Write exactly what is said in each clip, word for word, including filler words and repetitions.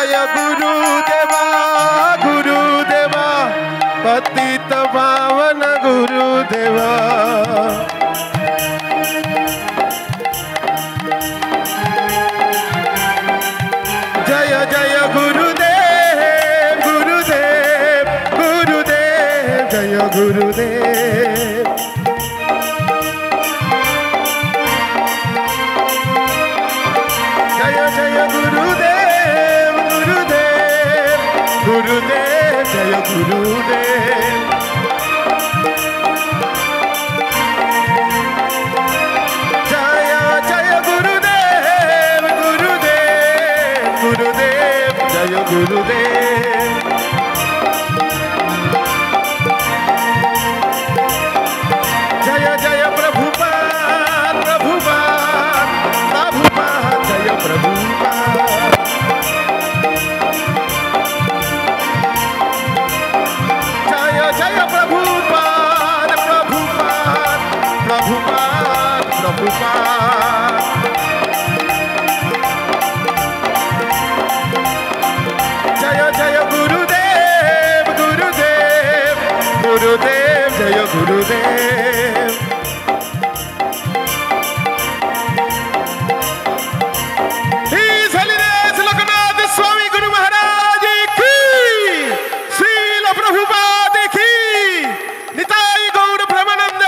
जय गुरुदेवा गुरुदेवा पतित पावन गुरुदेवा। जय जय गुरुदेव गुरुदेव गुरुदेव जय गुरुदेव। जय जय गुरुदेव गुरुदेव गुरुदेव जय गुरुदेव। गुरुदेव जय जय प्रभुपाद प्रभुपाद प्रभुपाद जय प्रभुपाद। जय जय प्रभुपाद प्रभुपाद प्रभुपाद प्रभुपाद। गुरुदेव जय गुरुदेव। लोकनाथ स्वामी गुरु महाराज की श्रील प्रभुपाद की निताई गौर ब्रह्मानंद।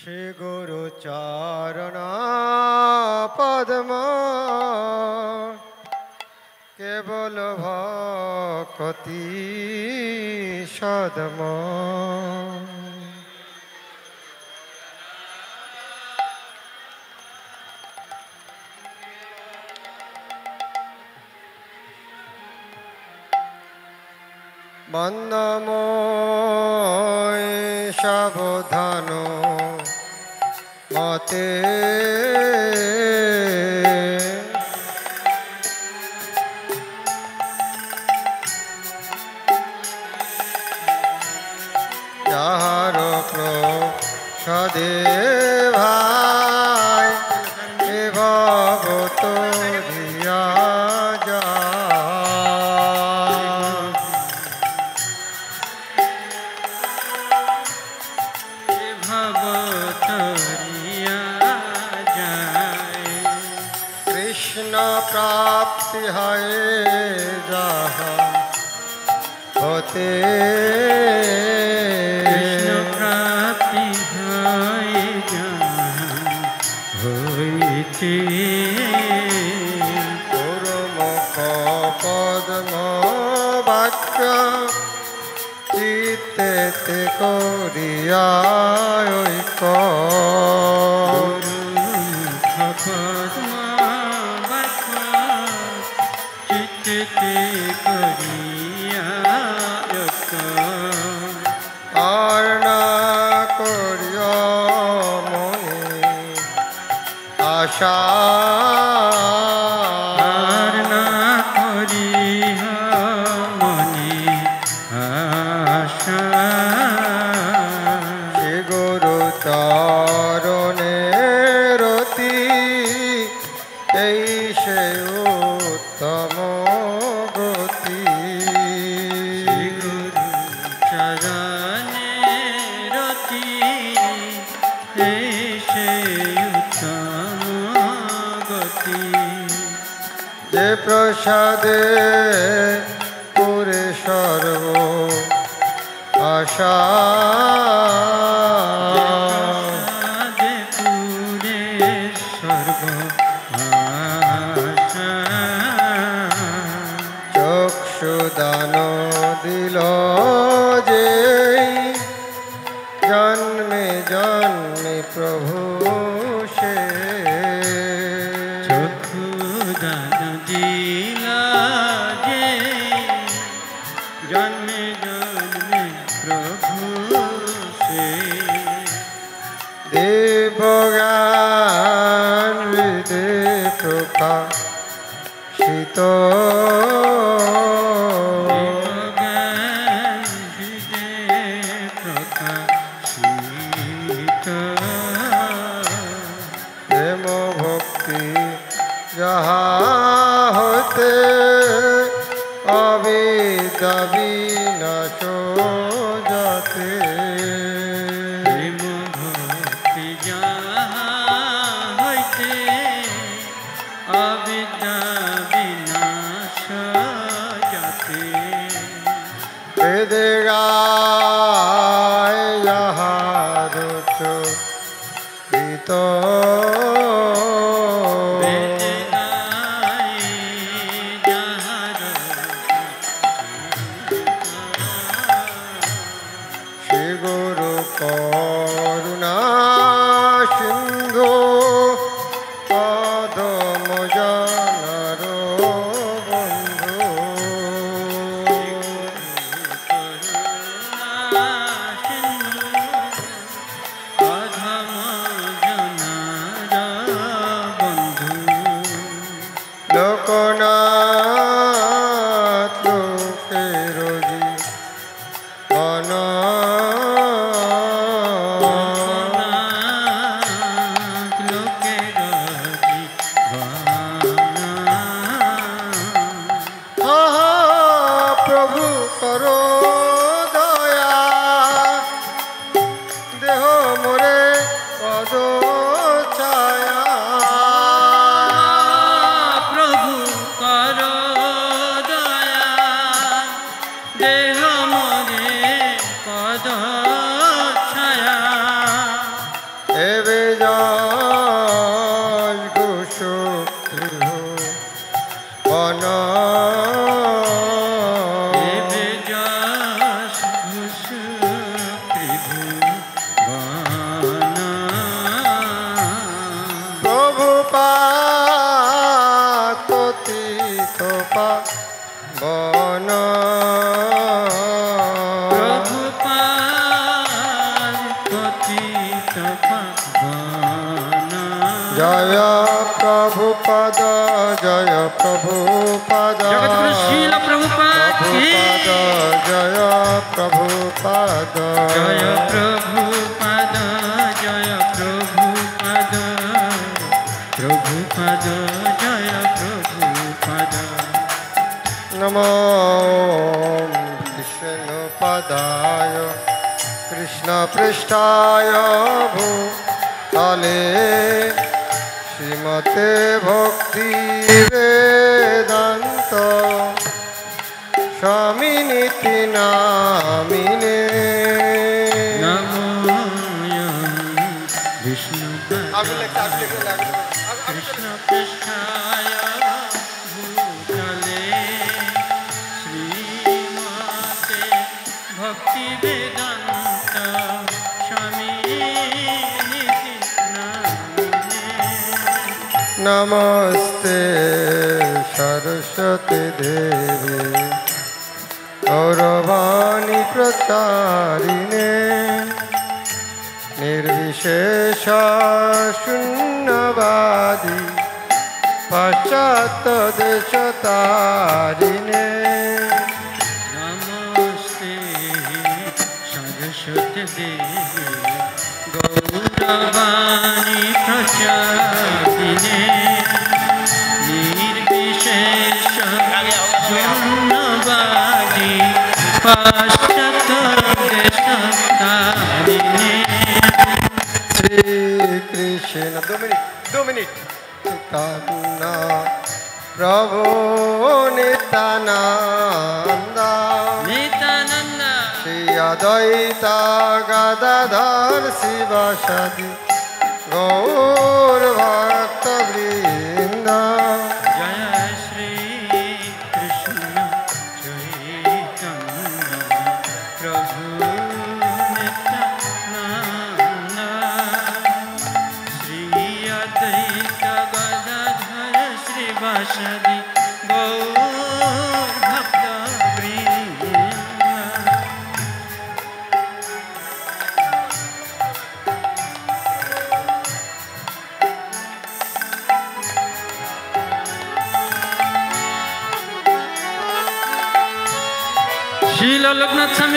श्री गुरु चरण पद्म केवल भक्ति सदम। वन्दमय सावधानो मते यारो प्रसादे जन्म जन्म प्रभु से तो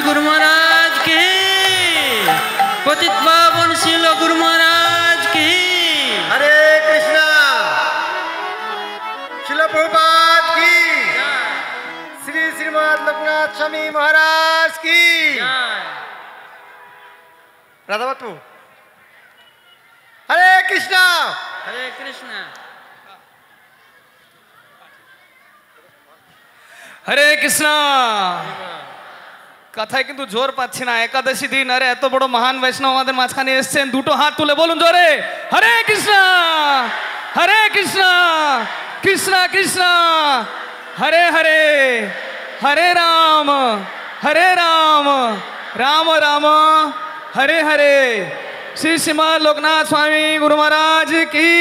गुरु महाराज की, पतित पावन श्रील गुरु महाराज की। हरे कृष्णा श्रील प्रभुपाद की, श्री श्रीमद लोकनाथ स्वामी महाराज की। राधा बापू हरे कृष्णा हरे कृष्णा हरे कृष्णा। कथा किंतु जोर पाच्छी ना एकादशी दिन। अरे एतो बड़ो महान वैष्णव आमादेर माझखाने एसेछेन। दुटो हाथ तुले बोलुन जोरे हरे कृष्णा हरे कृष्णा कृष्णा कृष्णा हरे हरे हरे राम हरे राम राम राम हरे हरे। श्री श्रीमद लोकनाथ स्वामी गुरु महाराज की।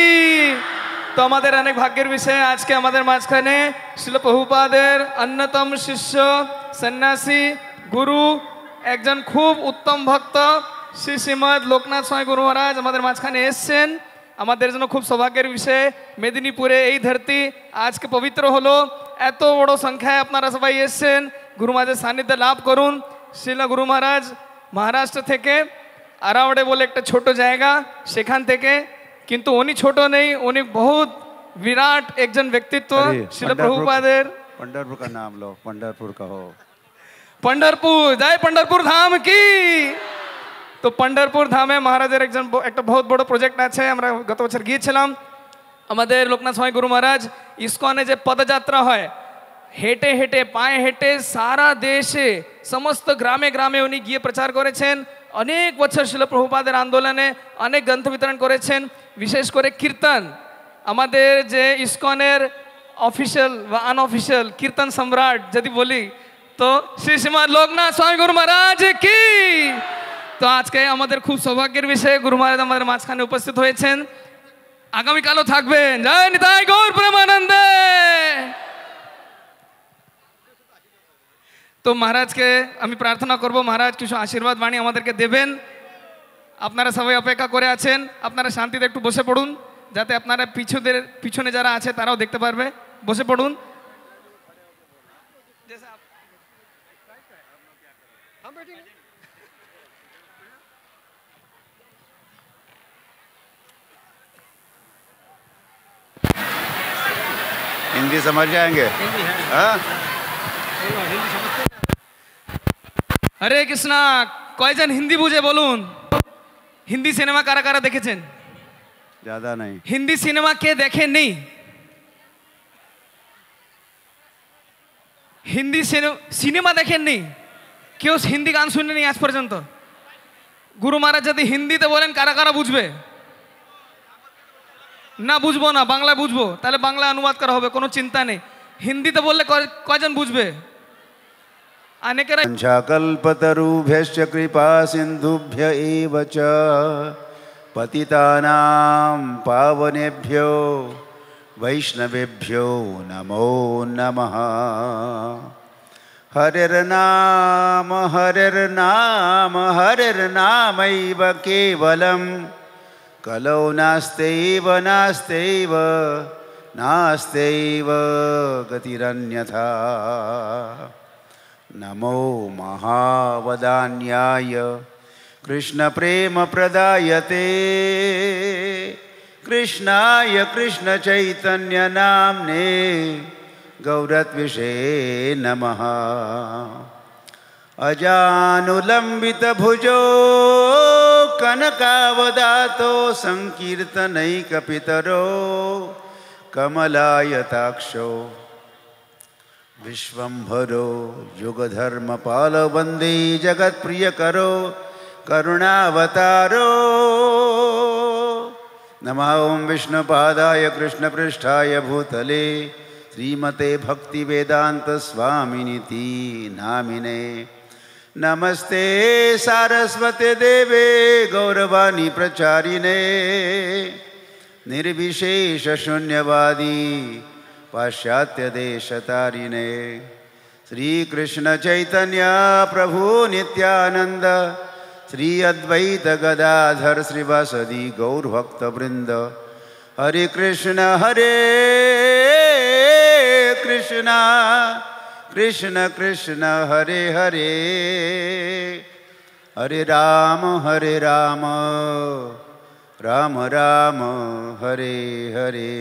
तो हमारे अनेक भाग्यर विषय आज के हमारे माझखाने श्रील प्रभुपादेर अन्यतम शिष्य सन्यासी गुरु एकजन खूब उत्तम भक्त श्री श्रीमद लोकनाथ स्वामी गुरु महाराज हमारे माझखाने एसेछेन। हमारे जन खूब सौभाग्यर विषय मेदिनीपुरे यही धरती आज के पवित्र हलो। एत बड़ो संख्या अपनारा सबाई एसेछेन। गुरु महाराज सानिध्य लाभ करुन। श्रील गुरु महाराज महाराष्ट्र थेके आरावड़े बोले एक छोटो जायगा सेखान थेके किंतु उन्हीं छोटो नहीं उन्हीं बहुत विराट एक जन व्यक्तित्व श्रील प्रभुपादेर। पंडरपुर का नाम लो, पंडरपुर का हो, पंडरपुर जाए पंडरपुर धाम की। तो पंडरपुर धाम में महाराजेर एक जन एक बहुत बड़ो प्रोजेक्ट आछे। हमरा गत बछर गियेछिलाम। आमादेर लोकनाथ स्वामी गुरु महाराज इस्कने जे पदयात्रा हय हेटे हेटे पाए हेटे सारा देशे समस्त ग्रामे ग्रामे उन्हीं गिये प्रचार करेछेन। अनेक बछर श्रील प्रभुपादेर आंदोलने अनेक ग्रंथ वितरण करेछेन। विशेष करे कीर्तन आमादेर जे इस्कनेर ऑफिशियल व अनऑफिशियल कीर्तन सम्राट यदि बोली तो श्री श्रीमद लोकनाथ स्वामी गुरु महाराज की। तो आज के आमादेर खूब सौभाग्येर विषय गुरु महाराज आमादेर माझखाने उपस्थित हयेछेन। आगामी कालो थाकबेन। जय निताय गौर प्रेमानंदे। तो महाराज के आमी प्रार्थना करब महाराज किछु आशीर्वाद वाणी आमादेरके देबेन। आपनारा सबाई अपेक्षा करे आछेन। आपनारा शांतिते एकटु बसे पड़ुन जाते आपनारा पिछुदेर पिछने जारा आछे ताराओ देखते पारबे। बसे पड़ुन। हिंदी समझ जाएंगे। हरे कृष्णा। कयजन हिंदी बुझे बोलून। हिंदी सिनेमा कारा कारा देखेछेन? ज्यादा नहीं। हिंदी सिनेमा के देखे नहीं? हिंदी सिनेमा देखें नहीं? क्यों हिंदी गान सुनने नहीं आज पर्यंत? गुरु महाराज यदि हिंदी तो बोलें कारा कारा बुझबे ना? बुझबो ना बांगला बुझबो ताहले बांगला अनुवाद करा होबे कोनो चिंता नहीं। हिंदी तो बोलले कयजन बुझबे? पंचकल्पतरुभ्यश्च कृपा सिंधुभ्य एव च पतितानां पावनेभ्यो वैष्णवेभ्यो नमो नमः। हरेर्नाम हरेर्नाम हरेर्नामैव केवलं कलौ नास्त्यैव नास्त्यैव नास्त्यैव गतिरन्यथा। नमो महावदान्याय कृष्ण प्रेम प्रदायते कृष्णाय कृष्ण चैतन्य नामने गौरतविषे नमः। अजानुलंबित भुजो कनकावदातो संकीर्तनैकपितरो कमलायताक्षो विश्वम्भरो युगधर्म पालो वंदे जगत प्रिय करो करुणावतारो। नमः ओम विष्णुपादाय कृष्ण पृष्ठाय भूतले श्रीमते भक्ति वेदांत स्वामिनीति नामिने। नमस्ते सारस्वते देवे गौरवाणी प्रचारिणे निर्विशेष शून्यवादी पाश्चात्य देशतारिणे। श्री कृष्ण चैतन्य प्रभु नित्यानंद श्री अद्वैत गदाधर श्रीवासदि गौर भक्त वृंद। हरे कृष्ण हरे कृष्ण कृष्ण कृष्ण हरे हरे, हरे राम हरे राम, राम राम हरे हरे।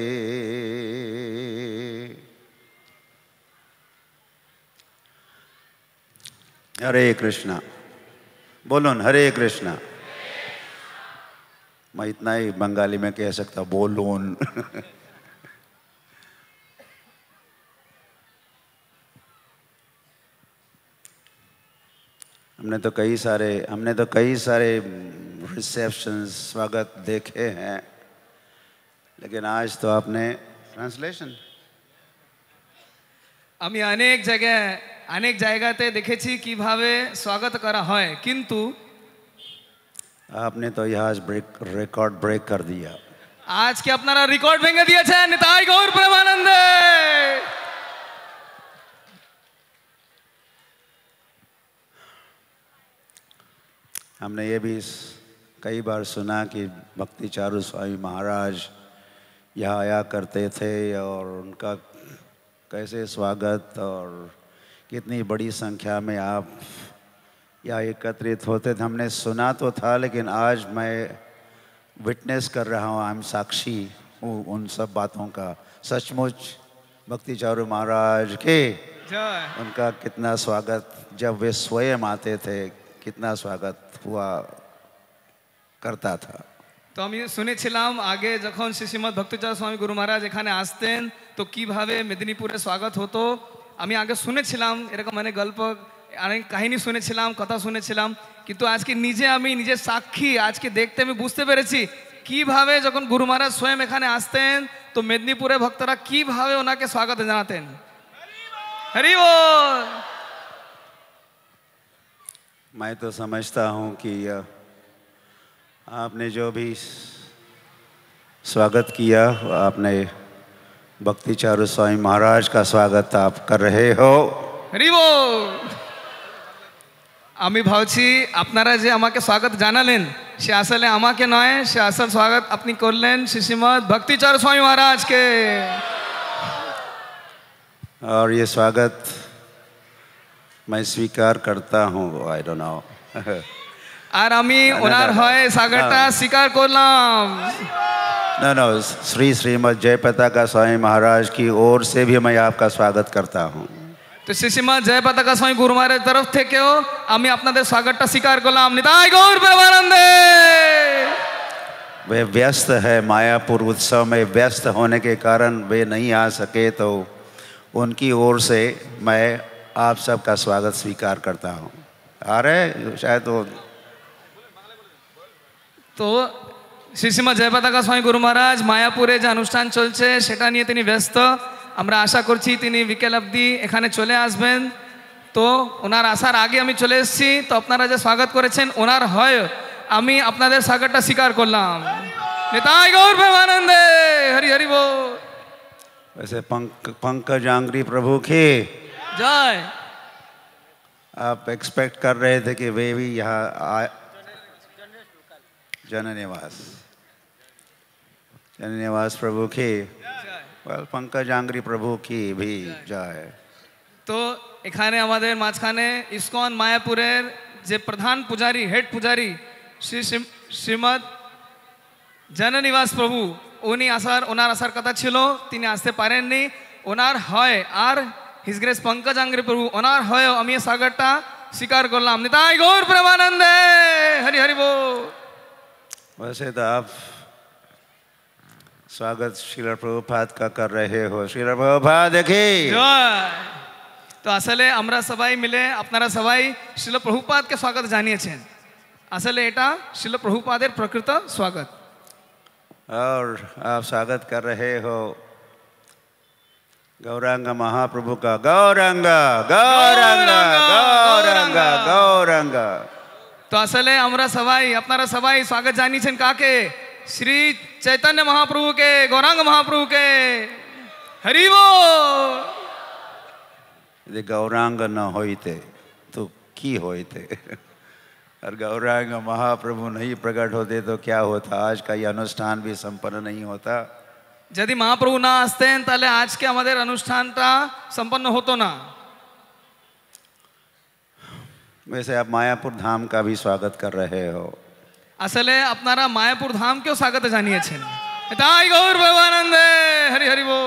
हरे कृष्णा बोलो न, हरे कृष्णा। मैं इतना ही बंगाली में कह सकता, बोलो न। हमने तो कई सारे हमने तो कई सारे रिसेप्शन स्वागत देखे हैं, लेकिन आज तो आपने ट्रांसलेशन आमी अनेक जगह अनेक जगहते देखे कि भावे स्वागत करा है, किंतु आपने तो आज ब्रेक रिकॉर्ड ब्रेक कर दिया। आज के अपना रिकॉर्ड भेंगे दिया है निताई गौर प्रेमानंद। हमने ये भी कई बार सुना कि भक्ति चारू स्वामी महाराज यहाँ आया करते थे और उनका कैसे स्वागत और कितनी बड़ी संख्या में आप यहाँ एकत्रित होते थे। हमने सुना तो था, लेकिन आज मैं विटनेस कर रहा हूँ, आई एम साक्षी हूँ उन सब बातों का। सचमुच भक्ति चारू महाराज के उनका कितना स्वागत, जब वे स्वयं आते थे कितना स्वागत हुआ करता था। तो हम सुने आगे जखन श्री श्रीमद भक्तिचार्य स्वामी गुरु महाराज एखाने आसतें तो किभावे मेदिनीपुरे स्वागत होतो आमी आगे शुने एरकम अनेक गल्प अनेक कहानी शुने कथा शुने, किन्तु आज के निजे आमी निजे साक्षी आज के देखते आमी बुझते पेरेछि किभावे जखन गुरु महाराज स्वयं एखाने आसतें तो मेदिनीपुरे भक्तरा किभावे ओनाके स्वागत जानातें। हरि बोल। मैं तो समझता हूँ कि आपने जो भी स्वागत किया, आपने भक्ति चारू स्वामी महाराज का स्वागत आप कर रहे हो। हरि बोल। आमी भावछी आपनारा जे आमाके स्वागत जानालेन से आसले आमाके नय, से आसल स्वागत अपनी करलेन श्री श्रीमद भक्ति चारू स्वामी महाराज के। और ये स्वागत मैं स्वीकार करता हूँ। आई डोंट नो और आमी ओनार हय सागरटा स्वीकार करलाम। नो नो श्री श्रीमद जयपताका स्वामी महाराज की ओर से भी मैं आपका स्वागत करता हूँ। तो श्री श्रीमद जयपताका स्वामी गुरु महाराज तरफ थेकेओ आमी आपनादेर स्वागतटा स्वीकार करलाम। निताई गौर प्रेमानंदे। वे व्यस्त है, मायापुर उत्सव में व्यस्त होने के कारण वे नहीं आ सके, तो उनकी ओर से मैं आप सबका स्वागत स्वीकार करता हूँ। आ रहे शायद वो तो श्री श्रीमद जयपताका स्वामी गुरु महाराज मायापुरे जो अनुष्ठान चलते सेटा निये तिनी व्यस्त। आमरा आशा करछि तिनी विकेल अब्दी एखाने चले आसबेन। तो ओनार आसार आगे आमी चले एसेछि, तो आपनारा जे स्वागत करेछेन ओनार हय आमी आपनादेर स्वागतटा स्वीकार करलाम। निताई गौर प्रेमानंदे। हरि हरि बोल। वैसे पंक पंकजांग्री प्रभु की जय। आप एक्सपेक्ट कर रहे थे कि वे भी यहाँ जननिवास जननिवास प्रभु की पंकजांग्री प्रभु की भी जय। तो एखाने आमादेर माझखाने इस्कन मायापुरेर जे प्रधान पुजारी हेड पुजारी श्री श्रीमद जननिवास प्रभु उनी आसार ओनार आसार कथा छिलो तिनी आसते पारेननी। ओनार हय आर हिज ग्रेस पंकजांग्री प्रभु ओनार हय आमी सागरटा स्वीकार करलाम। निताई गौर प्रेमानंदे। हरि हरि बोल। वैसे तो आप स्वागत श्रील प्रभुपाद का कर रहे हो। श्रील प्रभुपाद देखिए। तो असले अमरा सबाई मिले अपनारा सबाई श्रील प्रभुपाद के स्वागत जानिए। असले एटा श्रील प्रभुपादेर प्रकृत स्वागत। और आप स्वागत कर रहे हो गौरांग महाप्रभु का। गौरांगा गौरांगा गौरांगा गौरांगा। तो असले हमरा सबाई अपनारा सबाई स्वागत जानी छन काके श्री चैतन्य महाप्रभु के, गौरांग महाप्रभु के। हरि बोल। गौरांग न होते तो की होते, और गौरांग महाप्रभु नहीं प्रकट होते तो क्या होता, आज का ये अनुष्ठान भी संपन्न नहीं होता। यदि महाप्रभु ना आसतें ताले आज के हमारे अनुष्ठान सम्पन्न होतो ना। वैसे आप मायापुर धाम का भी स्वागत कर रहे हो। असल है अपनारा मायापुर धाम क्यों स्वागत जानिए गौर भगवानंद हरि हरि वो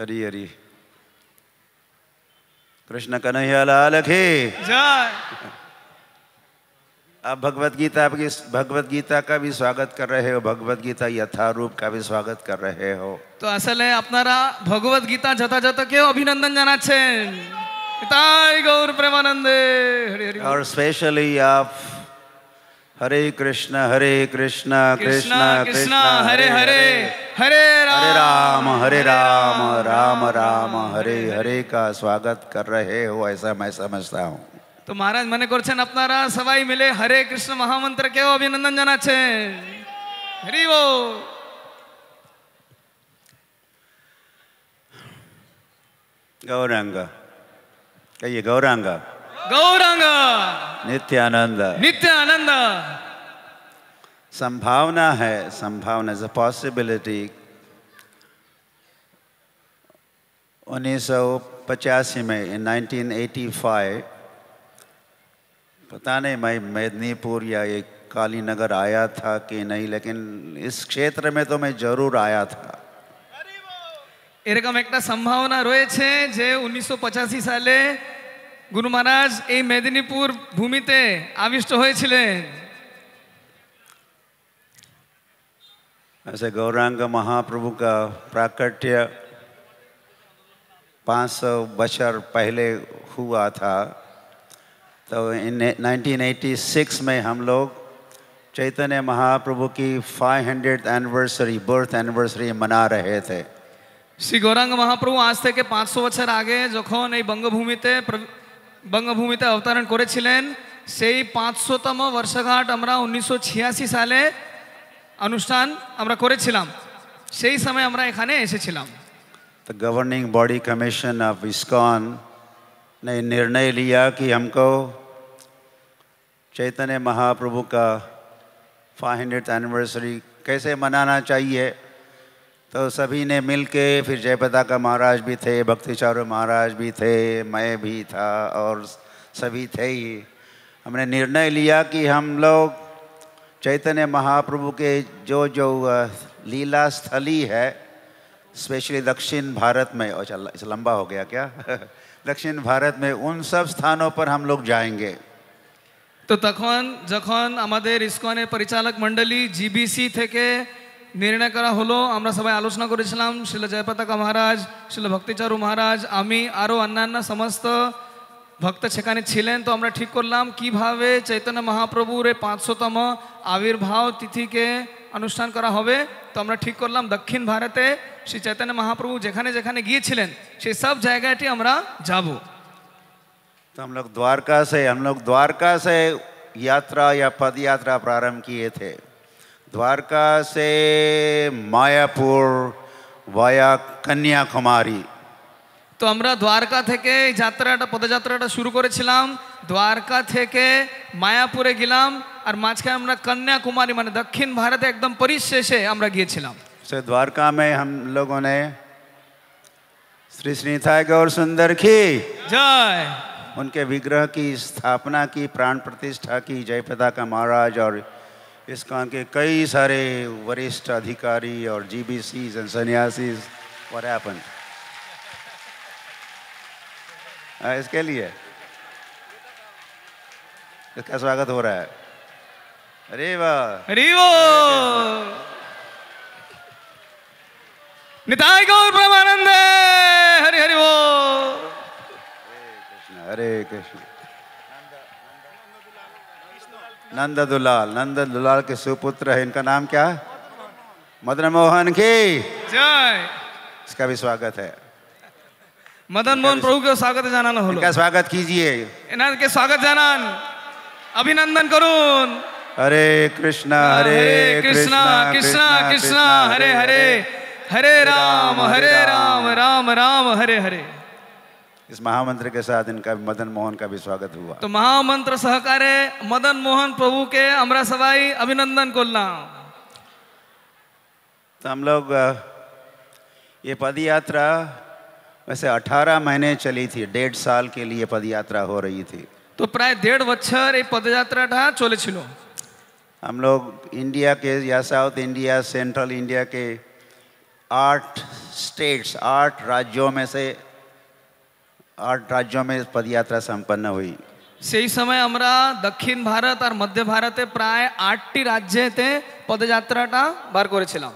हरि हरि कृष्ण कन्हैया लाल की जय। आप भगवत गीता आपकी भगवत गीता का भी स्वागत कर रहे हो, भगवत गीता यथारूप का भी स्वागत कर रहे हो। तो असल है अपनारा भगवत गीता जता जता क्यों अभिनंदन जाना गौर प्रेमानंद हरि हरि। और स्पेशली आप हरे कृष्ण हरे कृष्ण कृष्ण कृष्ण हरे हरे हरे राम हरे राम राम राम हरे हरे का स्वागत कर रहे हो, ऐसा मैं समझता हूँ। तो महाराज मने करछेन अपनारा सवाई मिले हरे कृष्ण महामंत्र के अभिनंदन जानाछे हरि वो। गौरांग कहिए गौरांग गौरांग नित्यानंद नित्यानंद। संभावना है, संभावना इज अ पॉसिबिलिटी। उन्नीस सौ पचासी में इन नाइनटीन एटी फाइव पता नहीं मैं मेदिनीपुर या एक काली नगर आया था कि नहीं, लेकिन इस क्षेत्र में तो मैं जरूर आया था। एरकम एक संभावना रही है जे उन्नीस सौ पचासी साले गुरु महाराज ए मेदिनीपुर भूमिते आविष्ट होए। ऐसे गौरांग महाप्रभु का प्राकट्य पाँच सौ बछर पहले हुआ था। तो इन नाइनटीन एटी सिक्स में हम लोग चैतन्य महाप्रभु की five hundred anniversary birth anniversary मना रहे थे। श्री गौरांग महाप्रभु आज थे पाँच सौ बचर आगे जखन बंगभूमिते बंगभूमिते अवतरण करेछिलेन सेई पाँच शोतम वर्षगांठ आमरा उन्नीस सौ छियासी साले अनुष्ठान आमरा करेछिलाम, सेई समय आमरा एखाने एसेछिलाम। तो governing body commission of ISKCON ने निर्णय लिया कि हमको चैतन्य महाप्रभु का फाइव हंड्रेड एनिवर्सरी कैसे मनाना चाहिए। तो सभी ने मिलके फिर जयपता का महाराज भी थे, भक्तिचार्य महाराज भी थे, मैं भी था और सभी थे ही। हमने निर्णय लिया कि हम लोग चैतन्य महाप्रभु के जो जो लीला स्थली है स्पेशली दक्षिण भारत में, और चल लंबा हो गया क्या दक्षिण भारत में उन सब स्थानों पर हम लोग जाएंगे। तो तखन जखन आमादेर इस्कॉन परिचालक मंडली जीबीसी थे के निर्णय करा हलो आमरा सबाई आलोचना करेछिलाम। श्रील जयपताका महाराज, श्रील भक्तिचारू महाराज, आमी आरो अन्यान्य समस्त भक्त सेखाने छिलेन। तो आमरा ठीक करलाम किभावे चैतन्य महाप्रभुर पाँच शोतम आविर्भाव तिथि के अनुष्ठान करा होबे। तो आमरा ठीक करलाम दक्षिण भारते श्री चैतन्य महाप्रभु जेखाने जेखाने गिएछिलेन सेई सब जायगाटी आमरा जाबो। तो हम लोग द्वारका से हम लोग द्वारका से यात्रा या पद यात्रा प्रारंभ किए थे। द्वारका से मायापुर वाया कन्याकुमारी। तो हमरा द्वारका थेके यात्राटा पदयात्राटा शुरू करेछिलाम, द्वारका थेके मायापुरे गेलाम और माझखाने हमरा कन्याकुमारी माने दक्षिण भारत एकदम परिशेषे हमरा गिएछिलाम। से द्वारका में हम लोगों ने श्री श्री निताय गौर सुंदर की जय, उनके विग्रह की स्थापना की, प्राण प्रतिष्ठा की। जयपता का महाराज और इस्कॉन के कई सारे वरिष्ठ अधिकारी और GBCs and sannyasis what happened इसके लिए इसका स्वागत हो रहा है। अरे वाह हरि ओम निताय गौर ब्रह्मानंद हरि हरि ओम कृष्ण हरे कृष्ण। नंद दुलाल नंद दुलाल के सुपुत्र है, इनका नाम क्या है? मदन मोहन की जय। इसका भी स्वागत है, मदन मोहन प्रभु के स्वागत जानान होलो। इनका स्वागत कीजिए, इनके स्वागत जानान अभिनंदन करून। हरे कृष्णा हरे कृष्णा कृष्णा कृष्णा हरे हरे हरे राम हरे राम राम राम हरे हरे। इस महामंत्र के साथ इनका मदन मोहन का भी स्वागत हुआ। तो महामंत्र सहकारे मदन मोहन प्रभु के हमरा सबाई अभिनंदन करना। तो हम लोग ये पद यात्रा वैसे अठारह महीने चली थी, डेढ़ साल के लिए पदयात्रा हो रही थी। तो प्राय डेढ़ वर्ष ये पदयात्रा चले छिलो। हम लोग इंडिया के या साउथ इंडिया, सेंट्रल इंडिया के आठ स्टेट्स, आठ राज्यों में से आठ राज्यों में पदयात्रा संपन्न हुई। से ही समय हमारा दक्षिण भारत और मध्य भारत प्राय आठ टी राज्य थे पदयात्रा बार करे छिलाम।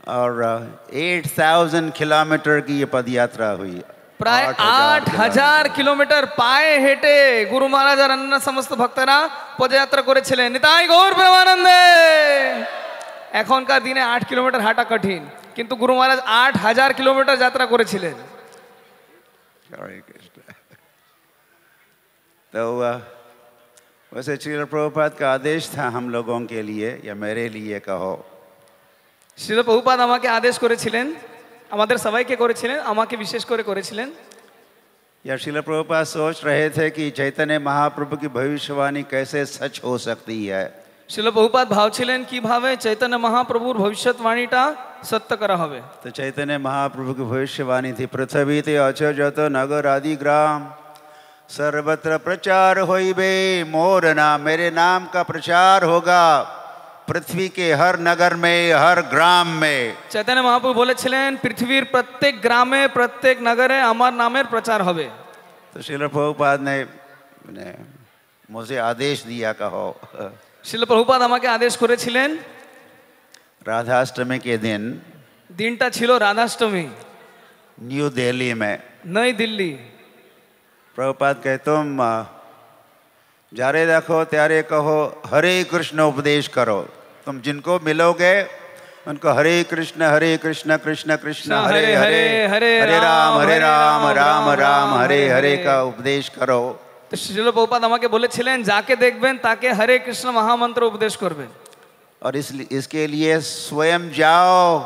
और आठ हज़ार किलोमीटर की ये पदयात्रा हुई। प्राय आठ हजार किलोमीटर पाए हेटे गुरु महाराज और अन्य समस्त भक्तरा पदयात्रा करे छिले। निताई गौर प्रेमानंदे एखोनकार दिने आठ किलोमीटर हाँटा कठिन, किंतु गुरु महाराज आठ हजार किलोमीटर यात्रा करे छिले। तो वैसे श्रील प्रभुपाद का आदेश था हम लोगों के लिए या मेरे लिए कहो। श्रील प्रभुपाद आमाके आदेश करे छिलेन, हमारे सवाई के करे छिलेन, आमाके विशेष करे करे छिलेन। या श्रील प्रभुपाद सोच रहे थे कि चैतन्य महाप्रभु की भविष्यवाणी कैसे सच हो सकती है। श्रील प्रभुपाद भाव छिलेन कि भावे चैतन्य महाप्रभुर भविष्यवाणी टा सत्य करा हवे। तो चैतन्य महाप्रभु की भविष्यवाणी थी, पृथ्वी ते अचो जतो नगर आदि ग्राम सर्वत्र प्रचार होइबे मोर नाम, मेरे नाम का प्रचार होगा पृथ्वी के हर नगर में, हर ग्राम में। चैतन्य महाप्रभु बोले छिलेन पृथ्वीर प्रत्येक ग्रामे, प्रत्येक नगरे अमर नामेर प्रचार हवे। तो श्रील प्रभुपाद ने, ने मुझे आदेश दिया कहो। श्रील प्रभुपाद आमाके आदेश करे छिलेन राधाष्टमी के दिन, दिनटा छिलो राधाष्टमी, न्यू दिल्ली में, नई दिल्ली। प्रभुपाद कहे तुम जारे देखो त्यारे कहो हरे कृष्ण उपदेश करो। तुम जिनको मिलोगे उनको हरे कृष्ण हरे कृष्ण कृष्ण कृष्ण हरे हरे, हरे राम हरे राम राम राम हरे हरे का उपदेश करो। तो श्रील प्रभुपाद आमाके बोले छिलेन जाके देखबेन ताके हरे कृष्ण महामंत्र उपदेश करबेन। और इसलिए इसके लिए स्वयं जाओ,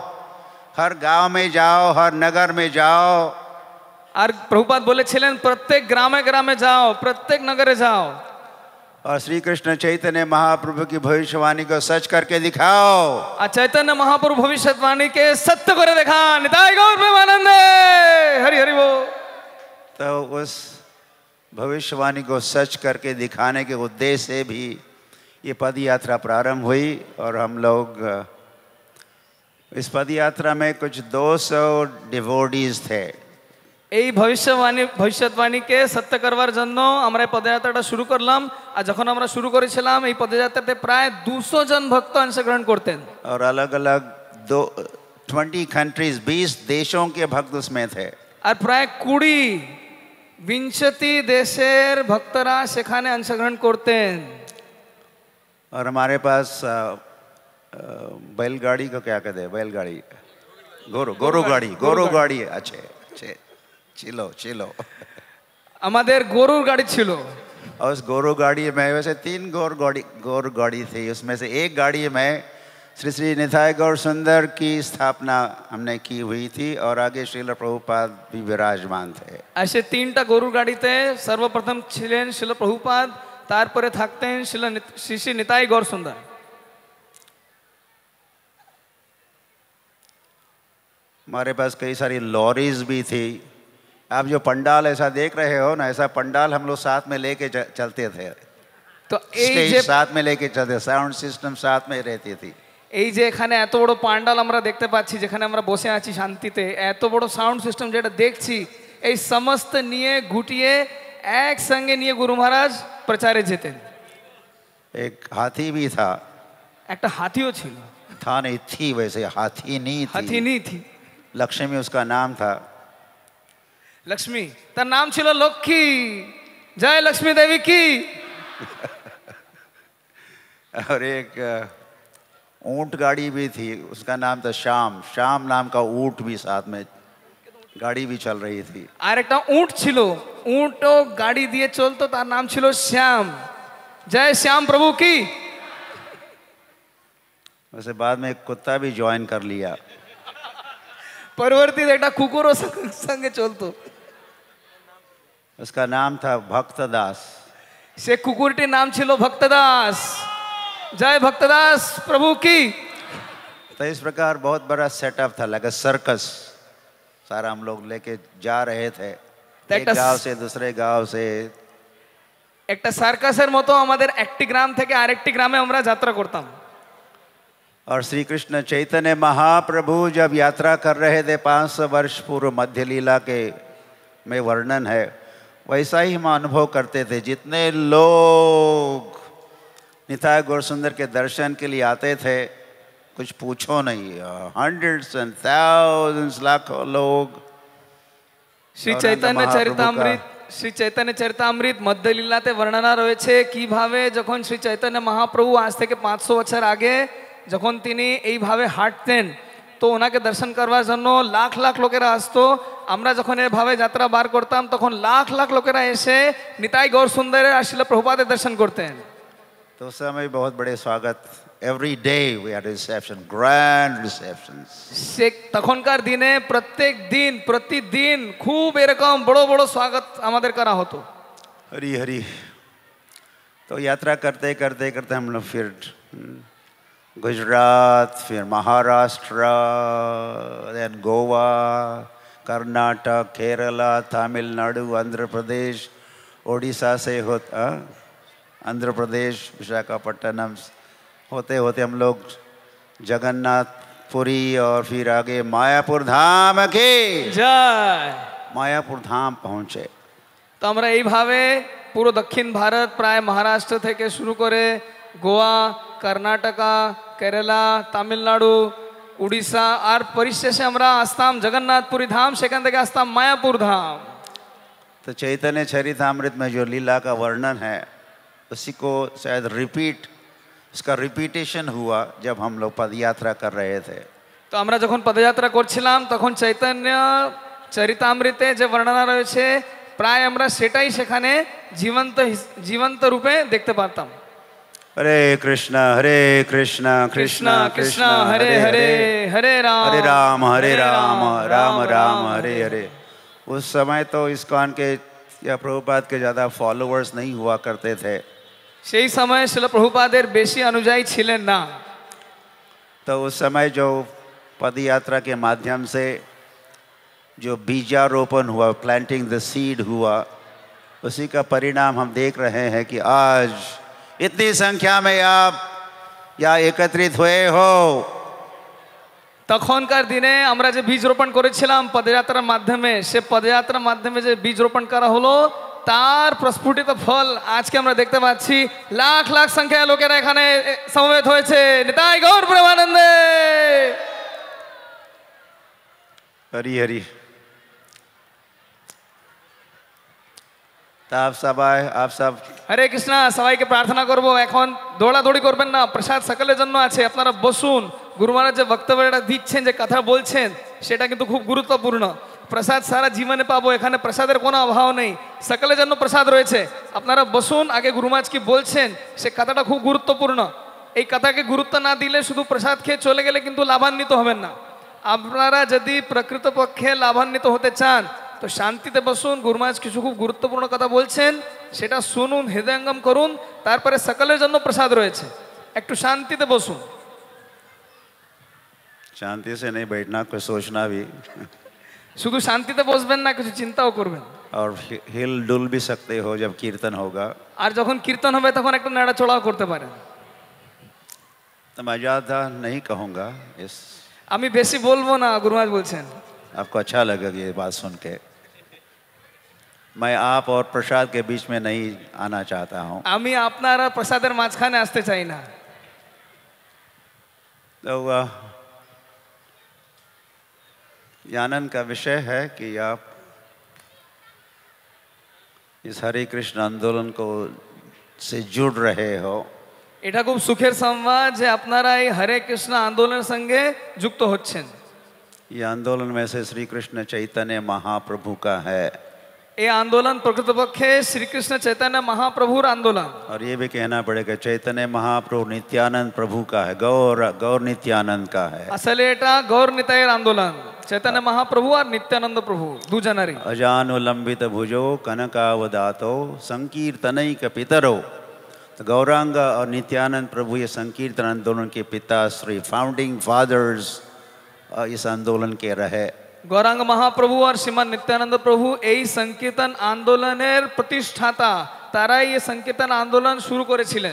हर गांव में जाओ, हर नगर में जाओ। और प्रभुपाद बोले छिलेन प्रत्येक ग्रामे ग्रामे जाओ, प्रत्येक नगरे जाओ और श्री कृष्ण चैतन्य महाप्रभु की भविष्यवाणी को सच करके दिखाओ। आ चैतन्य महाप्रभु भविष्यवाणी के सत्य करे दिखा। निताई गौर प्रेमानंद हरि हरि वो। तो उस भविष्यवाणी को सच करके दिखाने के उद्देश्य से भी ये पद यात्रा प्रारंभ हुई। और हम लोग इस पद यात्रा में कुछ दो सौ डिवोटीज थे। यही भविष्यवाणी भविष्यवाणी के सत्य करवार जन्नो हमारे पदयात्रा शुरू करलाम। आज जखन हमारा शुरू करे छिलाम यही पदयात्रा प्राय दो सौ जन भक्त अंशग्रहण करते हैं। और अलग अलग दो बीस कंट्रीज, बीस देशों के भक्त उसमें थे। और प्राय कुड़ी विंशति देशेर भक्तरा सेखाने अंशग्रहण करते हैं। और हमारे पास बैलगाड़ी को क्या कहते हैं, बैलगाड़ी गोरू गोरू गाड़ी, गोरू गाड़ी। अच्छे अच्छे चिलो चिलो हमारे गोरू गाड़ी चिलो। और उस गोरू गाड़ी में वैसे तीन गोर गाड़ी गोर गाड़ी थी। उसमें से एक गाड़ी में श्री श्री निताई गौर सुंदर की स्थापना हमने की हुई थी और आगे श्रील प्रभुपाद भी विराजमान थे। ऐसे तीन टा गोरू गाड़ी थे। सर्वप्रथम छिलेन श्रील प्रभुपाद, तार परे थाकते हैं श्रील श्री श्री निताई गौर सुंदर। हमारे पास कई सारी लॉरीज भी थी। आप जो पंडाल ऐसा देख रहे हो ना, ऐसा पंडाल हम लोग साथ में लेके चलते थे। तो स्टेज साथ में लेके चलते, साउंड सिस्टम साथ में रहती थी। এই যে এখানে এত বড় পান্ডাল আমরা দেখতে পাচ্ছি, যেখানে আমরা বসে আছি শান্তিতে, এত বড় সাউন্ড সিস্টেম যেটা দেখছি, এই সমস্ত নিয়ে গুটিয়ে এক সঙ্গে নিয়ে গুরু মহারাজ প্রচারে যেতেন। এক হাতি भी था, একটা হাতিও ছিল। था नहीं थी, वैसे हाथी नहीं थी, हाथी नहीं थी, लक्ष्मी उसका नाम था। लक्ष्मी तर नाम छिलो लक्ष्मी, जय लक्ष्मी देवी की। और एक ऊंट गाड़ी भी थी, उसका नाम था श्याम, श्याम नाम का ऊंट भी साथ में गाड़ी भी चल रही थी। और एक ऊंट छिलो, ऊंट गाड़ी दिए चलतो, तार नाम छिलो श्याम, जय श्याम प्रभु की। वैसे बाद में एक कुत्ता भी ज्वाइन कर लिया, परिवर्तित एक कुकुरो संगे चलतो, उसका नाम था भक्तदास। से कुकुरटी नाम छिलो भक्तदास, जय भक्तदास प्रभु की। तो इस प्रकार बहुत बड़ा सेटअप था, लगा सर्कस। सारा हम लोग लेके जा रहे थे एक गांव से दूसरे गांव से। একটা সার্কাসের মতো আমাদের একটি গ্রাম থেকে আরেকটি গ্রামে আমরা যাত্রা করতাম। और श्री कृष्ण चैतन्य महाप्रभु जब यात्रा कर रहे थे पाँच सौ वर्ष पूर्व मध्य लीला के में वर्णन है, वैसा ही हम अनुभव करते थे। जितने लोग निताय गौर सुंदर के दर्शन के लिए आते थे कुछ पूछो नहीं, हंड्रेड्स एंड थाउजेंड्स लाखों लोग। श्री चैतन्य चरितामृत श्री चैतन्य चरितामृत मध्य लीलाते वर्णना रयेछे কিভাবে যখন श्री चैतन्य महाप्रभु आज থেকে पाँच सौ বছর আগে যখন তিনি এই ভাবে হাঁটতেন তো ওনাকে দর্শন করার জন্য লাখ লাখ লোকেরা আসতো। আমরা যখন এই ভাবে যাত্রা বার করতাম তখন লাখ লাখ লোকেরা এসে নিতাই গৌর সুন্দরের আশ্রীল প্রভুপাদের দর্শন করতেন। तो उस समय बहुत बड़े स्वागत, every day we had reception, grand receptions। সে তখনকার দিনে প্রত্যেক দিন প্রতিদিন খুব এরকম বড় বড় স্বাগত আমাদের করা হতো। হরি হরি। तो यात्रा करते करते करते हम लोग फिर गुजरात, फिर महाराष्ट्र, then गोवा, कर्नाटक, केरला, तमिलनाडु, आंध्र प्रदेश, ओडिशा से होता आंध्र प्रदेश विशाखापट्टनम होते होते हम लोग जगन्नाथ पुरी और फिर आगे मायापुर धाम के जय मायापुर धाम पहुँचे। तो हमारा यही भाव है पूरा दक्षिण भारत प्राय महाराष्ट्र थे के शुरू करे गोवा, कर्नाटका, केरला, तमिलनाडु, उड़ीसा और परिचय से हमारा आस्ताम जगन्नाथ पुरी धाम सेकंड के आस्ताम मायापुर धाम। तो चैतन्य चरितामृत में जो लीला का वर्णन है उसी को शायद रिपीट उसका रिपीटेशन हुआ जब हम लोग पदयात्रा कर रहे थे। तो আমরা যখন পদযাত্রা করছিলাম তখন চৈতন্য চরিতামৃতে যে বর্ণনা রয়েছে প্রায় আমরা সেটাই সেখানে জীবন্ত জীবন্ত রূপে দেখতে পারতাম। হরে কৃষ্ণ হরে কৃষ্ণ কৃষ্ণ কৃষ্ণ হরে হরে হরে রাম হরে রাম হরে রাম রাম রাম হরে হরে। उस समय तो इस्कॉन के या प्रभुपाद के ज़्यादा फॉलोअर्स नहीं हुआ करते थे। সেই সময় শ্রীল প্রভুপাদের বেশি অনুযায়ী ছিলেন না। तो उस समय जो पदयात्रा के माध्यम से जो बीजारोपण हुआ, प्लांटिंग द सीड हुआ, उसी का परिणाम हम देख रहे हैं कि आज इतनी संख्या में आप या एकत्रित हुए हो। তখনকার দিনে আমরা যে বীজ রোপণ করেছিলাম পদযাত্রার মাধ্যমে সে পদযাত্রার মাধ্যমে যে বীজ রোপণ করা হলো তার প্রস্ফুটিত ফল আজকে আমরা দেখতে পাচ্ছি। লাখ লাখ সংখ্যায় লোকেরা এখানে সমবেত হয়েছে নিতাই গৌর প্রেমানন্দে। হরি হরি। তাপ সবাই আপ সব হরে কৃষ্ণ। সবাইকে প্রার্থনা করব এখন দৌড়াদৌড়ি করবেন না, প্রসাদ সকলের জন্য আছে, আপনারা বসুন। গুরু মহারাজ যে বক্তব্যটা দিচ্ছেন যে কথা বলছেন সেটা কিন্তু খুব গুরুত্বপূর্ণ। প্রসাদ সারা জীবনে পাবো, এখানে প্রসাদের কোনো অভাব নেই, সকলের জন্য প্রসাদ রয়েছে। আপনারা বসুন, আগে গুরু মহারাজ কি বলছেন সে কথাটা খুব গুরুত্বপূর্ণ। এই কথাকে গুরুত্ব না দিলে শুধু প্রসাদ খেয়ে চলে গেলে কিন্তু লাভান্বিত হবেন না। আপনারা যদি প্রকৃতপক্ষে লাভান্বিত হতে চান তো শান্তিতে বসুন, গুরু মহারাজ কিছু খুব গুরুত্বপূর্ণ কথা বলছেন সেটা শুনুন, হৃদয়ঙ্গম করুন, তারপরে সকলের জন্য প্রসাদ রয়েছে। একটু শান্তিতে বসুন। शांति से नहीं बैठना, कुछ सोचना भी। शुद्ध शांति तो बसबें ना, कुछ चिंताओं करबें। और हिल डुल भी सकते हो जब कीर्तन होगा। और जब कीर्तन होगा तब एक नड़ा चोड़ा करते पारे। तो मज़ा था नहीं कहूँगा इस। अमी बेसी बोल वो ना गुरुमाज बोलते हैं। आपको अच्छा लगेगा ये बात सुन के। मैं आप और प्रसाद के बीच में नहीं आना चाहता हूँ। अमी आपना रा प्रसाद माछखाने आस्ते चाहिए ना। तो आनंद का विषय है कि आप इस हरे कृष्ण आंदोलन को से जुड़ रहे हो। এটা খুব সুখের সংবাদ যে আপনারা এই হরে কৃষ্ণ আন্দোলনের সঙ্গে যুক্ত হচ্ছেন। ये आंदोलन में से श्री कृष्ण चैतन्य महाप्रभु का है। ये आंदोलन प्रकृतपक्षे श्री कृष्ण चैतन्य महाप्रभु का आंदोलन। और ये भी कहना पड़ेगा चैतन्य महाप्रभु नित्यानंद प्रभु का है, गौर गौर नित्यानंद का है। असल एटा गौर निताय आंदोलन चैतन्य महाप्रभु और नित्यानंद प्रभु दुजनरी। अजानुलंबित भुजो कनकावदातो संकीर्तनैक पितरो। तो गौरांग और नित्यानंद प्रभु ये संकीर्तन आंदोलन के पिताश्री फाउंडिंग फादर्स इस आंदोलन के रहे। गौरांग महाप्रभु और श्रीमद नित्यानंद प्रभु यही संकीर्तन आंदोलन प्रतिष्ठाता तारा ये संकीर्तन आंदोलन शुरू करें।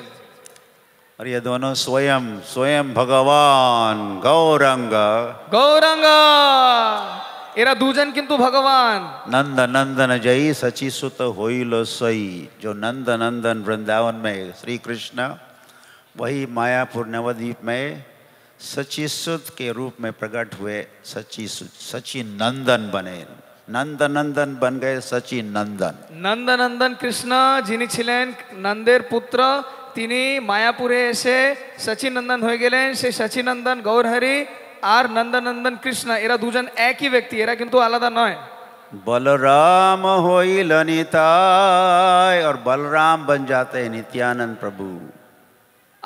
और ये दोनों स्वयं स्वयं भगवान गौरांग गौरांग एरा दूजन किंतु भगवान नंद नंदन जय सची सुत होइलो सई। जो नंद नंदन वृंदावन में श्री कृष्ण, वही मायापुर नवद्वीप में सची सुत के रूप में प्रकट हुए। सची सुत सची नंदन बने, नंद नंदन बन गए सची नंदन। नंद नंदन कृष्ण जिनी छिलेन नंदेर पुत्र तिनी मायापुरे से सची नंदन हो गेलेन। से सची नंदन गौरहरि आर नंदनंदन कृष्ण एरा दूजन एक ही व्यक्ति एरा किंतु आलादा नय। बलराम होइल निताय और बलराम बन जाते हैं नित्यानंद प्रभु।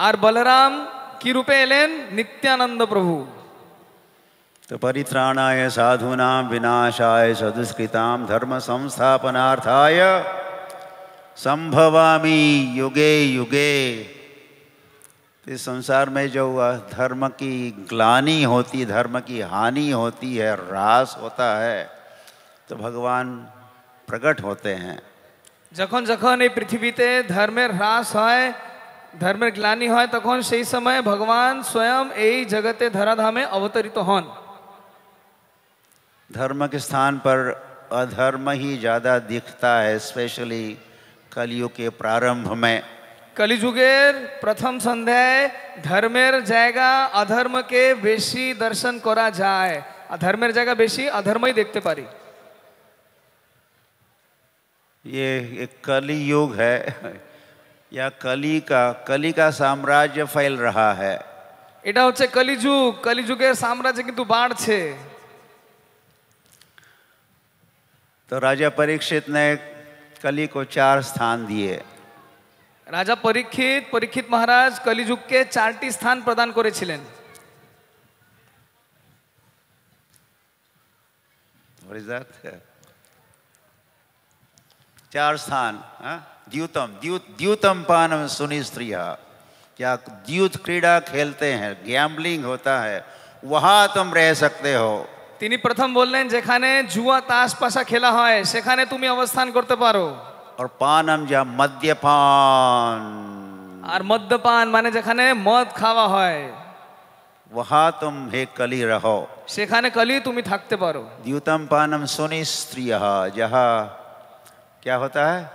आर बलराम की रूपे एलेन नित्यानंद प्रभु। तो परित्राणाय साधूनाम विनाशाय सदुष्कृताम धर्म संस्थापनार्थाय संभवामी युगे युगे। इस संसार में जो धर्म की ग्लानि होती, धर्म की हानि होती है, रास होता है, तो भगवान प्रकट होते हैं। जखन जखन ये पृथ्वी ते धर्मेर ह्रास है, धर्मेर ग्लानि है, तखन से समय भगवान स्वयं यही जगते धराधामे अवतरित होन। धर्म के स्थान पर अधर्म ही ज़्यादा दिखता है, स्पेशली कलियुग के प्रारंभ में। कलिजुगेर प्रथम संध्याय धर्मेर जायगा अधर्म के बेशी दर्शन करा जाए। अधर्मेर जायगा बेशी अधर्म ही देखते पारी। ये एक कलियुग है या कली का कली का साम्राज्य फैल रहा है। एटा होच्छे कलिजुग। कलिजुगेर साम्राज्य किंतु बाढ़ छे। तो राजा परीक्षित ने कली को चार स्थान दिए। राजा परीक्षित परीक्षित महाराज कलिजुग के चारटी स्थान प्रदान करेछिलेन। चार स्थान द्यूतम द्यूत द्यूतम पानम सुनिस्त्रिया, क्या द्यूत क्रीड़ा खेलते हैं, गैम्बलिंग होता है, वहाँ तुम रह सकते हो। तिनी प्रथम बोललेन जेखाने जुआ ताश पाशा खेला है सेखाने तुमी अवस्थान करते पारो। और पानम जा मद्यपान, और मद्यपान माने जखने मद खावा है, वहाँ तुम हे कली रहो, सेखाने कली तुम्ही थकते पारो। द्यूतम पानम सोनी स्त्री, जहाँ क्या होता है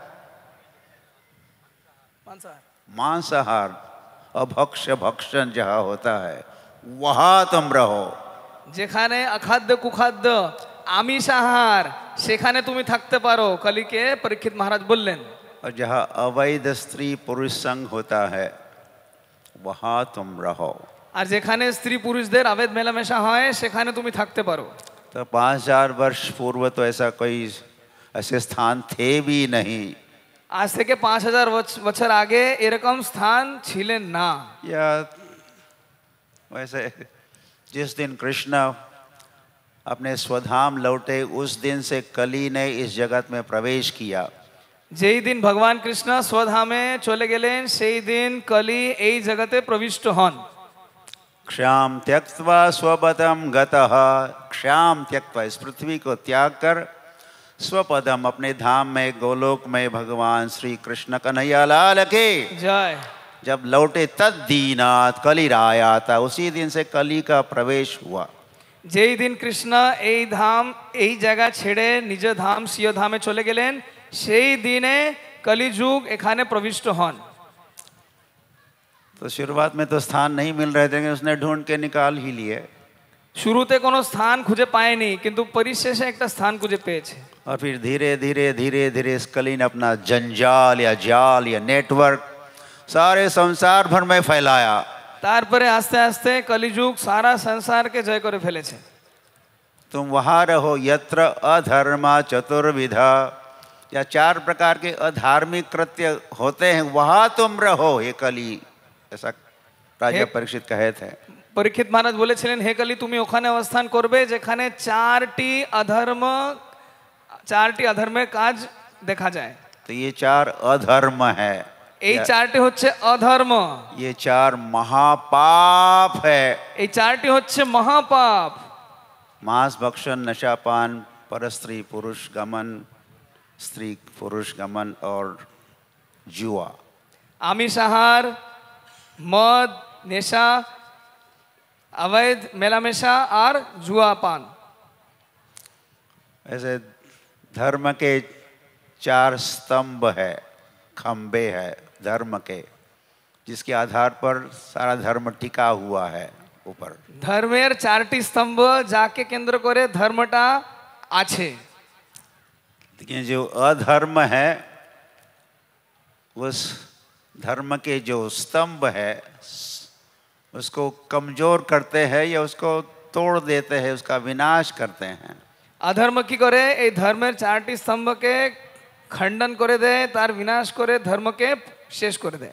मांसाहार, अभक्ष भक्षण जहाँ होता है, वहाँ तुम रहो। जेखाने अखाद्य कुखाद्य आमिष आहार, सेखाने तुम्हें थकते पारो कली के परीक्षित महाराज बोलें। और जहाँ अवैध स्त्री पुरुष संग होता है, वहाँ तुम रहो। और जेखाने स्त्री पुरुष देर अवैध मेला मेशा है, सेखाने तुम्हें थकते पारो। तो पाँच हजार वर्ष पूर्व तो ऐसा कोई ऐसे स्थान थे भी नहीं। आज से के पाँच हजार वर्षर आगे ए रकम स्थान छिले ना। या वैसे जिस दिन कृष्ण अपने स्वधाम लौटे, उस दिन से कली ने इस जगत में प्रवेश किया। जय दिन भगवान कृष्ण स्वधामे चले गए, से दिन कली यही जगते प्रविष्ट हन। क्षाम त्यक्त्वा स्वपदम गतः, क्षाम त्यक्त्वा इस पृथ्वी को त्याग कर स्वपदम अपने धाम में गोलोक में भगवान श्री कृष्ण कन्हैया लाल के जय जब लौटे, तद दीनाथ कलिरायाता, उसी दिन से कली का प्रवेश हुआ। जय दिन कृष्ण यही धाम यही जगह छेड़े निज धाम सिय धामे चले गेलेन, से दिने कलिजुग एखाने प्रविष्ट हन। तो शुरुआत में तो स्थान नहीं मिल रहे थे, उसने ढूंढ के निकाल ही लिए। शुरूते कोनो स्थान खुजे पाए नहीं, किंतु परिशेषे एक स्थान खुजे पे। और फिर धीरे धीरे धीरे धीरे इस कली ने अपना जंजाल या जाल या नेटवर्क सारे संसार भर में फैलाया। तार पर आस्ते आस्ते कलिजुग सारा संसार के जय करे फेले छे। तुम वहाँ रहो यत्र अधर्मा चतुर्विधा, या चार प्रकार के अधार्मिक कृत्य होते हैं, वहाँ तुम रहो हे कली, ऐसा राजा परीक्षित कहे थे। परीक्षित महाराज बोले छिलेन हे कली तुम्हें ओखाने अवस्थान करबे जेखाने चारटी अधर्म चारटी अधर्मेर काज देखा जाए। तो ये चार अधर्म है, ये चारटी होच्छे अधर्म, ये चार महापाप है, ये चारटी होच्छे महापाप। मांस भक्षण, नशापान, परस्त्री पुरुष गमन, स्त्री पुरुष गमन और जुआ। आमिष आहार, मद, नेशा, अवैध मेलामेशा और जुआपान। ऐसे धर्म के चार स्तंभ है, खंबे है धर्म के, जिसके आधार पर सारा धर्म टिका हुआ है ऊपर। धर्मेर चारटी स्तंभ जाके केंद्र करे धर्मटा आछे। लेकिन जो अधर्म है उस धर्म के जो स्तंभ है उसको कमजोर करते हैं या उसको तोड़ देते हैं, उसका विनाश करते हैं। अधर्म की करे ये धर्मेर चारटी स्तंभ के खंडन करे दे, तार विनाश करे, धर्म के शेष करे दे।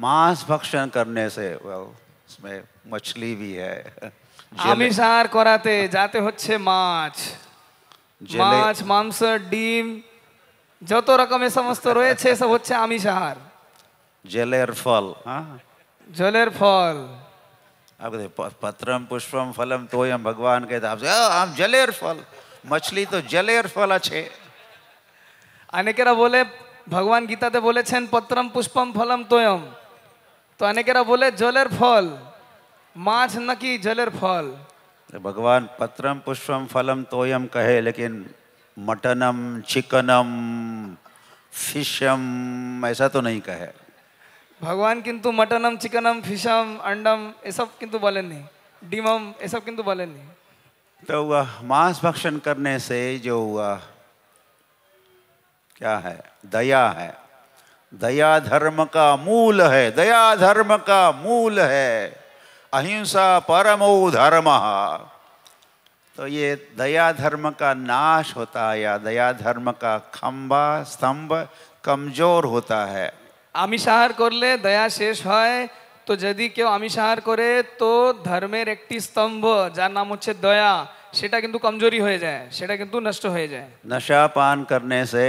मांस भक्षण करने से well, इसमें मछली भी है। आमिष आहार कराते जाते होच्छे माछ, माछ, मांस, डीम जत रकमेर समस्त रयेछे सब होच्छे आमिष आहार। जलेर फल, हाँ जलेर फल। अब पत्रम पुष्पम फलम तोयम, भगवान के दाब से हम जलेर फल, मछली तो जलेर फल अच्छे। अनेकेरा बोले भगवान गीता ते बोले छेन पत्रम पुष्पम फलम तोयम, तो अनेकेरा बोले जलेर फल, माछ न की जलेर फल। भगवान पत्रम पुष्पम फलम तोयम कहे, लेकिन मटनम, चिकनम, फिशम ऐसा तो नहीं कहे भगवान। किंतु मटनम, चिकनम, फिशम, अंडम ये सब किंतु बोले नहीं, डीमम ये सब किंतु बोले नहीं। तो वह मांस भक्षण करने से जो हुआ क्या है, दया है। दया धर्म का मूल है, दया धर्म का मूल है। अहिंसा परमो धर्मः। तो ये दया धर्म का नाश होता है या दया धर्म का खंबा स्तंभ कमजोर होता है। आमिषाहार कर ले दया शेष है, तो यदि क्यों आमिषाहार करे तो धर्मेर एकटी स्तंभ जार नाम होच्छे दया सेटा किन्तु कमजोरी हो जाए, सेटा किन्तु नष्ट हो जाए। नशा पान करने से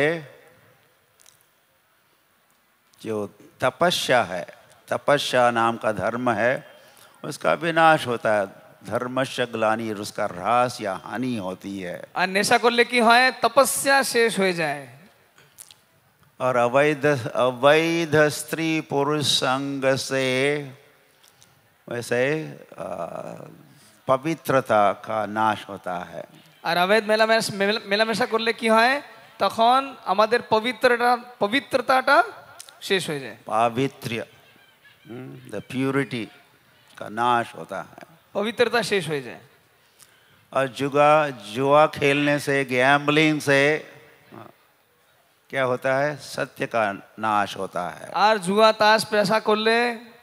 जो तपस्या है, तपस्या नाम का धर्म है उसका विनाश होता है। धर्मस्य ग्लानि, उसका ह्रास या हानि होती है। और नशा कर ले की है तपस्या शेष हो जाए। और अवैध अवैध स्त्री पुरुष संग से वैसे पवित्रता का नाश होता है। और अवैध मेलामेश मेलामेशा कर ले की है तखन हमारे पवित्रता पवित्रता शेष हो जाए। पावित्र्य, द प्यूरिटी का नाश होता है, पवित्रता शेष हो जाए। और जुआ जुआ खेलने से, गैम्बलिंग से क्या होता है, सत्य का नाश होता है। और जुआ ताश पैसा कर ले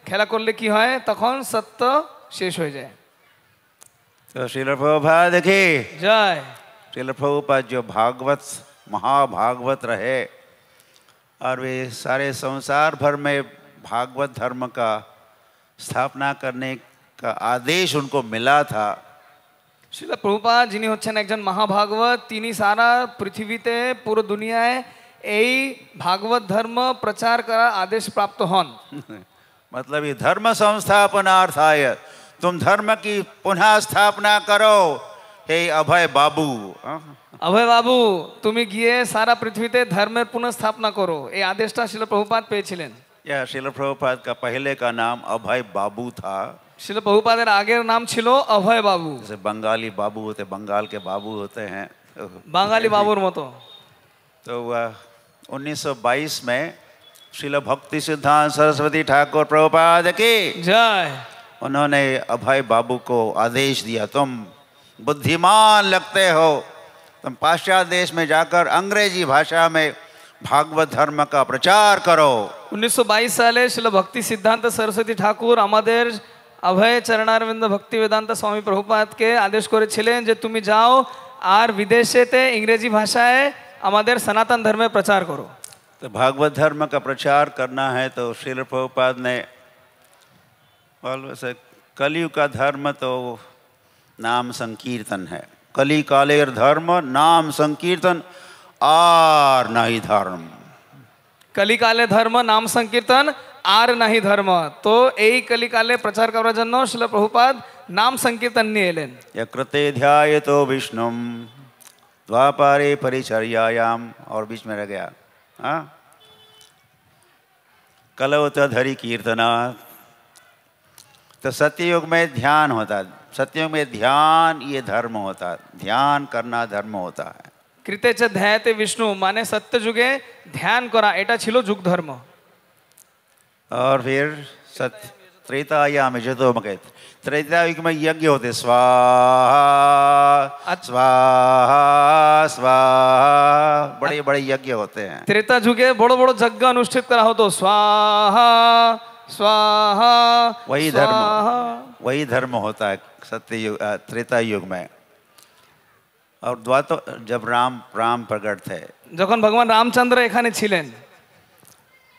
खेला कर ले की है तखन सत्य शेष हो जाए। तो श्रील प्रभुपाद की जय। श्रील प्रभुपाद जो भागवत महाभागवत रहे और वे सारे संसार भर में भागवत धर्म का स्थापना करने का आदेश उनको मिला था। श्रील प्रभुपाद जिन्हें होच्छेन एक जन महाभागवत, तिनी सारा पृथ्वी ते पूरी दुनिया यही भागवत धर्म प्रचार करा आदेश प्राप्त होन। मतलब ये धर्म संस्थापनार्थाय तुम धर्म की पुनः स्थापना करो हे अभय बाबू। अभय बाबू तुम गए सारा पृथ्वी ते धर्म पुनः स्थापना करो, ये आदेशटा श्रील प्रभुपाद पेयेछिलेन। या श्रील प्रभुपाद का पहले का नाम अभय बाबू था। श्रील प्रभुपाद का आगे नाम छिलो अभय बाबू। जैसे बंगाली बाबू होते, बंगाल के बाबू होते हैं, बंगाली बाबूर मतो। तो उन्नीस सौ बाईस में श्रील भक्ति सिद्धांत सरस्वती ठाकुर प्रभुपाद की जय। उन्होंने अभय बाबू को आदेश दिया, तुम बुद्धिमान लगते हो, तुम पाश्चात्य देश में जाकर अंग्रेजी भाषा में भागवत धर्म का प्रचार करो। उन्नीस सौ बाईस साले श्रील भक्ति सिद्धांत सरस्वती ठाकुर हमारे अभय चरणारविंद भक्ति वेदांत स्वामी प्रभुपाद के आदेश करेछिलेन जे तुम जाओ और विदेशे ते इंग्रेजी भाषाएं हमारे सनातन धर्म में प्रचार करो। तो भागवत धर्म का प्रचार करना है तो श्रील प्रभुपाद ने वैसे कलियुग का धर्म तो नाम संकीर्तन है। कली कालेर धर्म नाम संकीर्तन आर नहीं धर्म। कली काले धर्म नाम संकीर्तन आर नहीं धर्म। तो यही कलिकाले प्रचार करार जन्य श्रील प्रभुपाद नाम संकीर्तन यकृते ध्याय तो विष्णु द्वापारे परिचर्यायाम और बीच में रह गया हाँ कलवतधरी कीर्तना। तो सत्ययुग में ध्यान होता है, सत्ययुग में ध्यान ये धर्म होता है, ध्यान करना धर्म होता है। कृते च ध्यायते विष्णु माने सत्ययुगे ध्यान करा एटा छिलो जुग धर्म। और फिर सत्य त्रेतायाम यजतो मगेत त्रेतायुग में यज्ञ होते स्वाहा स्वाहा स्वाहा बड़े बड़े यज्ञ होते हैं। त्रेता युगे बड़ो बड़ो यज्ञ अनुष्ठित करा होतो स्वाहा स्वाहा। वही धर्म वही धर्म होता है सत्ययुग त्रेता युग में। और द्वातो जब राम राम प्रकट थे जखन भगवान रामचंद्र एखाने छिलेन।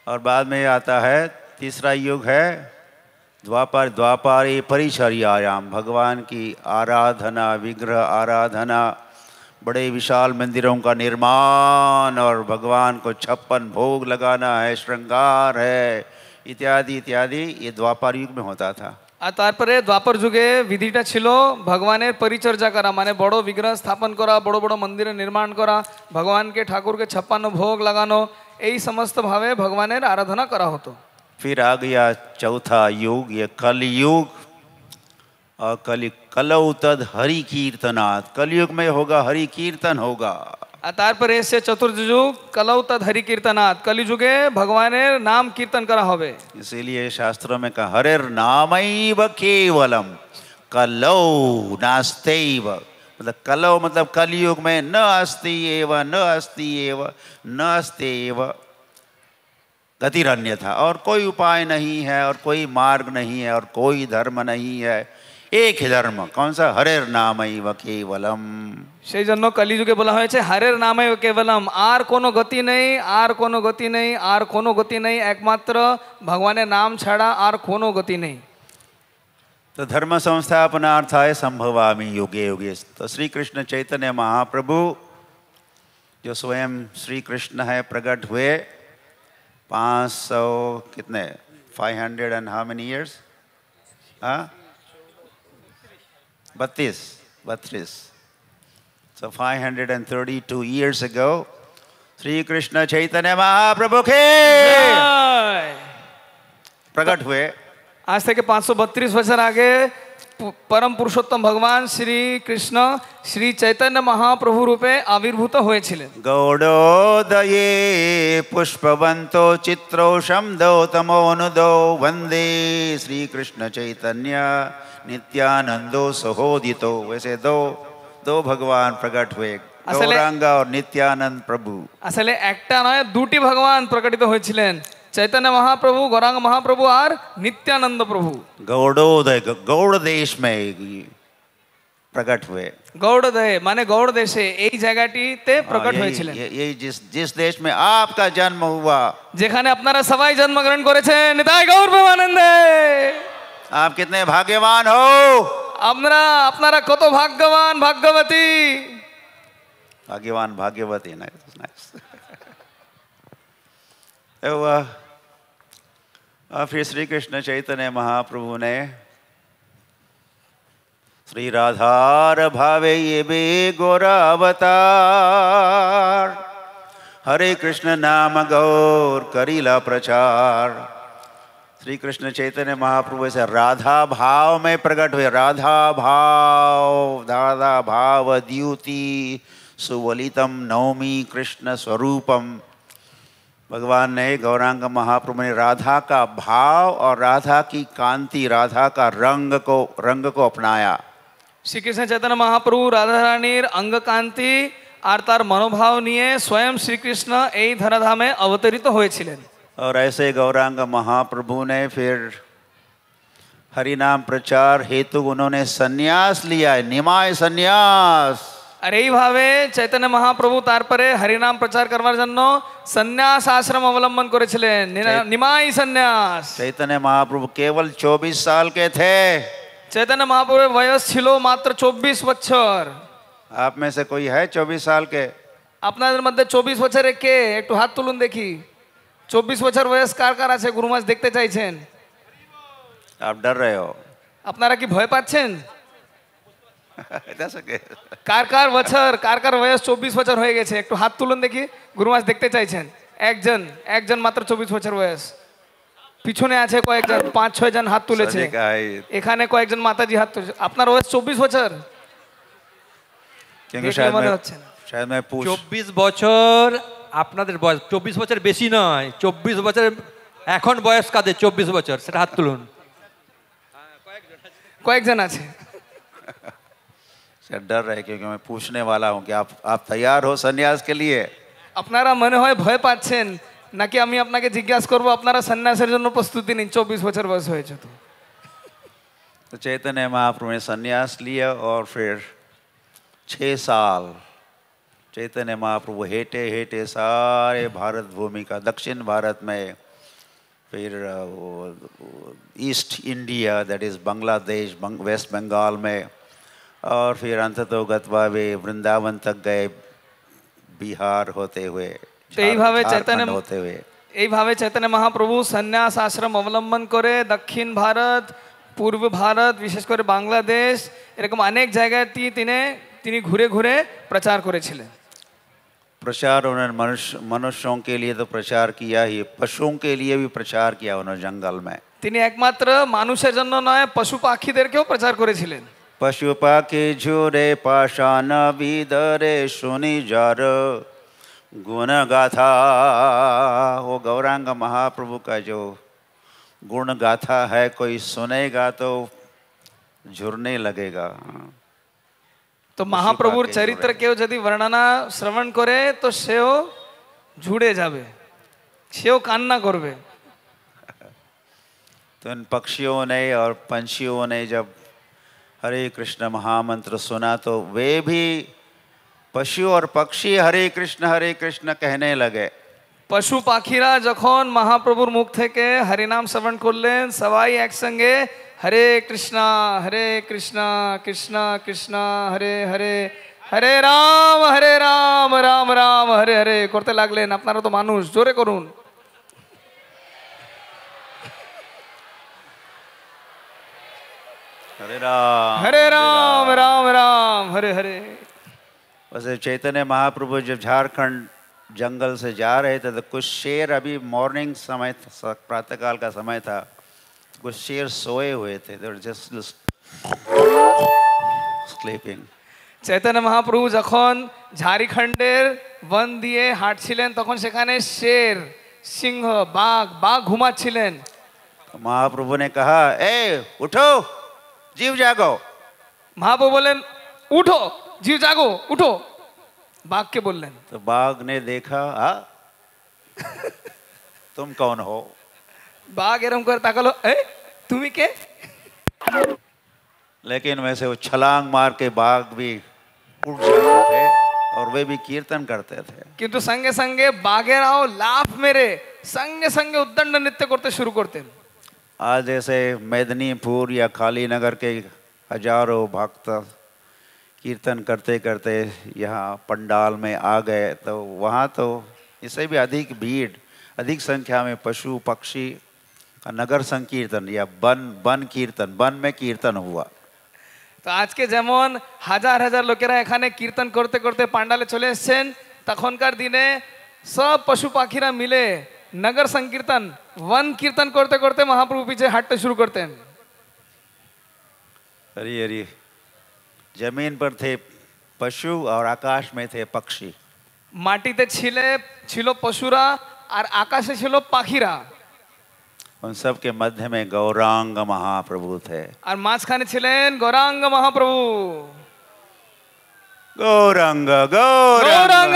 और बाद में आता है तीसरा युग है द्वापर द्वापारे परिचर्यायाम भगवान की आराधना विग्रह आराधना बड़े विशाल मंदिरों का निर्माण और भगवान को छप्पन भोग लगाना है श्रृंगार है इत्यादि इत्यादि ये द्वापर युग में होता था। तारपरे द्वापर युगे विधिटा छिलो भगवान परिचर्या करा माने बड़ो विग्रह स्थापन करा बड़ो बड़ो मंदिर निर्माण करा भगवान के ठाकुर के छप्पन भोग लगानो यही समस्त भावे भगवान आराधना करा होतो। फिर आ गया चौथा युग ये कलयुग। और कलि कलौ तद हरि कीर्तनात् कलयुग में होगा हरि कीर्तन होगा। अतार पर ऐसे चतुर्थ युग कलौ तद हरि कीर्तनात् कलिजुगे भगवान नाम कीर्तन करा होवे। इसीलिए शास्त्रों में कहा हरेर नामैव केवलम कलौ नास्तेव मतलब कलौ मतलब कलयुग में न अस्ति एव न अस्ति एव न अस्ति एव गतिरन्य था और कोई उपाय नहीं है और कोई मार्ग नहीं है और कोई धर्म नहीं है एक ही धर्म कौन सा हरेर नामैव केवलम। से जन्नो कलियुगे बोला है हरेर नामैव केवलम आर कोनो गति नहीं आर कोनो गति नहीं आर कोनो गति नहीं एकमात्र भगवान नाम छाड़ा आर कोनो गति नहीं। तो धर्म संस्थापनार्थाय संभवामि युगे युगे। तो श्री कृष्ण चैतन्य महाप्रभु जो स्वयं श्री कृष्ण है प्रकट हुए पाँच सौ कितने five hundred and how many years हाँ बत्तीस बत्तीस so five hundred and thirty two years ago Shri Krishna Chaitanya Mahaprabhu के प्रकट हुए। आज तक के पाँच सौ बत्तीस वर्ष आगे परम पुरुषोत्तम भगवान श्री कृष्ण श्री चैतन्य महाप्रभु रूपे आविर्भूत हुए छिले। गौड़ोदये पुष्पवंतो चित्रोषम दो तमोनुदो वंदे श्री कृष्ण चैतन्य नित्यानंदो सहोदितो। वैसे दो दो भगवान प्रकट हुए गौरांग और नित्यानंद प्रभु। असले एकटा नय दुटी भगवान प्रकटित हुए छिलेन चैतन्य महाप्रभु गौरांग महाप्रभु और नित्यानंद प्रभु। गौड़ोदय गौड़ देश में प्रकट हुए गौड़ोदय माने गौड़ देश यही जगह ते प्रकट हुए छिलेन। यही जिस जिस देश में आपका जन्म हुआ जेखाने अपनारा सबाई जन्म ग्रहण करेछेन निताई गौर प्रेमानंदे। आप कितने भाग्यवान हो अपनारा अपनारा कतो भाग्यवान भाग्यवती भाग्यवान भाग्यवती नाइस नाइस। और फिर श्री कृष्ण चैतन्य महाप्रभु ने श्री राधार भावे ये बे गोरा अवतार हरे कृष्ण नाम गौर करीला प्रचार। श्री कृष्ण चैतन्य महाप्रभु ऐसे राधा भाव में प्रकट हुए राधा भाव राधा भाव द्युति सुवलितम नौमी कृष्ण स्वरूपम। भगवान ने गौरांग महाप्रभु ने राधा का भाव और राधा की कांति राधा का रंग को रंग को अपनाया। श्री कृष्ण चैतन्य महाप्रभु राधा रानीर अंग कांति आर तार मनोभाव निये स्वयं श्री कृष्ण यही धराधा में अवतरित हुए छिलेन। और ऐसे गौरांग महाप्रभु ने फिर हरिनाम प्रचार हेतु उन्होंने संन्यास लिया है निमाय संन्यास। अरे भावे चैतन्य महाप्रभु तार परे हरिनाम प्रचार करवार जन्नो संन्यास आश्रम अवलंबन करे छिले निमाई संन्यास। चैतन्य महाप्रभु केवल चौबीस साल के थे। चैतन्य महाप्रभु वयस छिलो मात्र चौबीस बच्चर। आप में से कोई है चौबीस साल के अपना मध्य चौबीस बच्चर एक के एक हाथ तुलुन देखी चौबीस बच्चर वयस कार कारा से गुरुमाज देखते चाहिए आप डर रहे हो আপনারা কি ভয় পাচ্ছেন? কার কার বছর কার কার বয়স চব্বিশ বছর হয়ে গেছে? একটু হাত তুলুন দেখি, গুরুমাস দেখতে চাইছেন। একজন একজন মাত্র চব্বিশ বছর বয়স। পিছনে আছে কয়েকজন, পাঁচ ছয় জন হাত তুলেছে। এখানে কয়েকজন মাতাজি হাত তুলেছে। আপনার বয়স চব্বিশ বছর? চব্বিশ বছর আপনাদের বয়স? চব্বিশ বছর বেশি নয়, চব্বিশ বছর এখন বয়স কাদের? চব্বিশ বছর, সেটা হাত তুলুন। কয়েকজন আছে। सर डर रहे क्योंकि मैं पूछने वाला हूँ कि आप आप तैयार हो सन्यास के लिए? अपनारा मन है भय पाच्छेन ना कि आमी आपनाके जिज्ञासा करब अपनारा सन्यासेर जोन्नो प्रस्तुति निन। चौबीस बछर बस होयेछे तो तो चैतन्य महाप्रभु ने सन्यास लिया और फिर छः साल चैतन्य महाप्रभु हेटे हेटे सारे भारत भूमि का, दक्षिण भारत में, फिर east India that is Bangladesh, waste Bengal में, और फिर अंततो गत्वा वे वृंदावन तक गए, बिहार होते हुए, झारखंड होते हुए। এই ভাবে চৈতন্য মহাপ্রভু সন্ন্যাস আশ্রম অবলম্বন করে দক্ষিণ ভারত, পূর্ব ভারত, বিশেষ করে বাংলাদেশ, এরকম অনেক জায়গায় তিনি তিনি ঘুরে ঘুরে প্রচার করেছিলেন। प्रचार उन्होंने मनुष्य मनुष्यों के लिए तो प्रचार किया ही, पशुओं के लिए भी प्रचार किया उन्होंने जंगल में। তিনি একমাত্র মানুষের জন্য নয়, পশু পাখিদেরকেও প্রচার করেছিলেন। पशु पाखी झूरे पाषाण बीदरे सुनि जर गुण गाथा। वो गौरांग महाप्रभु का जो गुण गाथा है, कोई सुनेगा तो झुरने लगेगा। तो महाप्रभुर चरित्र के यदि वर्णना श्रवण करे तो सेओ झुड़े जाबे, सेओ कान्ना करबे। तो इन पक्षियों ने और पंछियों ने जब हरे कृष्ण महामंत्र सुना तो वे भी, पशु और पक्षी, हरे कृष्ण हरे कृष्ण कहने लगे। पशु पाखीरा जखन महाप्रभुर मुख थेके हरिनाम श्रवण करलेन, सबाई एक संगे हरे कृष्णा हरे कृष्णा कृष्णा कृष्णा हरे हरे, हरे राम हरे राम राम राम हरे हरे करते लागलेन। आपनारा तो मानुष, जोरे करुन। हरे राम हरे राम राम राम हरे हरे। वैसे चैतन्य महाप्रभु जब झारखंड जंगल से जा रहे थे तो कुछ शेर, अभी मॉर्निंग समय था, प्रातःकाल का समय था, कुछ शेर सोए हुए थे। They were just sleeping. Chaitanya Mahaprabhu जखन झारखंडेर वन दिए हाटछिलेन तखन सेखाने शेर, सिंह, बाघ बाघ घुमाछिलेन। महाप्रभु ने कहा, ए उठो जीव जागो। महाप्रभु बोलेन, उठो जीव जागो, उठो। बाघ के बोलने तो बाघ ने देखा, आ तुम कौन हो? बाघ एरम कर ताकलो, ए तुम्ही के? लेकिन वैसे वो छलांग मार के बाघ भी उड़ जाते थे और वे भी कीर्तन करते थे। किंतु संगे संगे बाघेराओ लाफ मेरे, संगे संगे उद्दंड नृत्य करते शुरू करते। आज जैसे मेदिनीपुर या काली नगर के हजारों भक्त कीर्तन करते करते यहाँ पंडाल में आ गए, तो वहाँ तो इससे भी अधिक भीड़, अधिक संख्या में पशु पक्षी का नगर संकीर्तन या वन वन कीर्तन, वन में कीर्तन हुआ। तो आज के जेमन हजार हजार लोकेरा एखाने कीर्तन करते करते पांडाले चले एसेन, तखनकार दिने सब पशु पाखीरा मिले नगर संकीर्तन, वन कीर्तन करते करते महाप्रभु पीछे हाटते शुरू करते हैं। हरी हरी। जमीन पर थे पशु और आकाश में थे पक्षी। माटीते छिले छिलो पशुरा और आकाशे छिलो पाखीरा। उन सब के मध्य में गौरांग महाप्रभु थे और माछखाने छिलेन गौरांग महाप्रभु। गौरांग गौरांग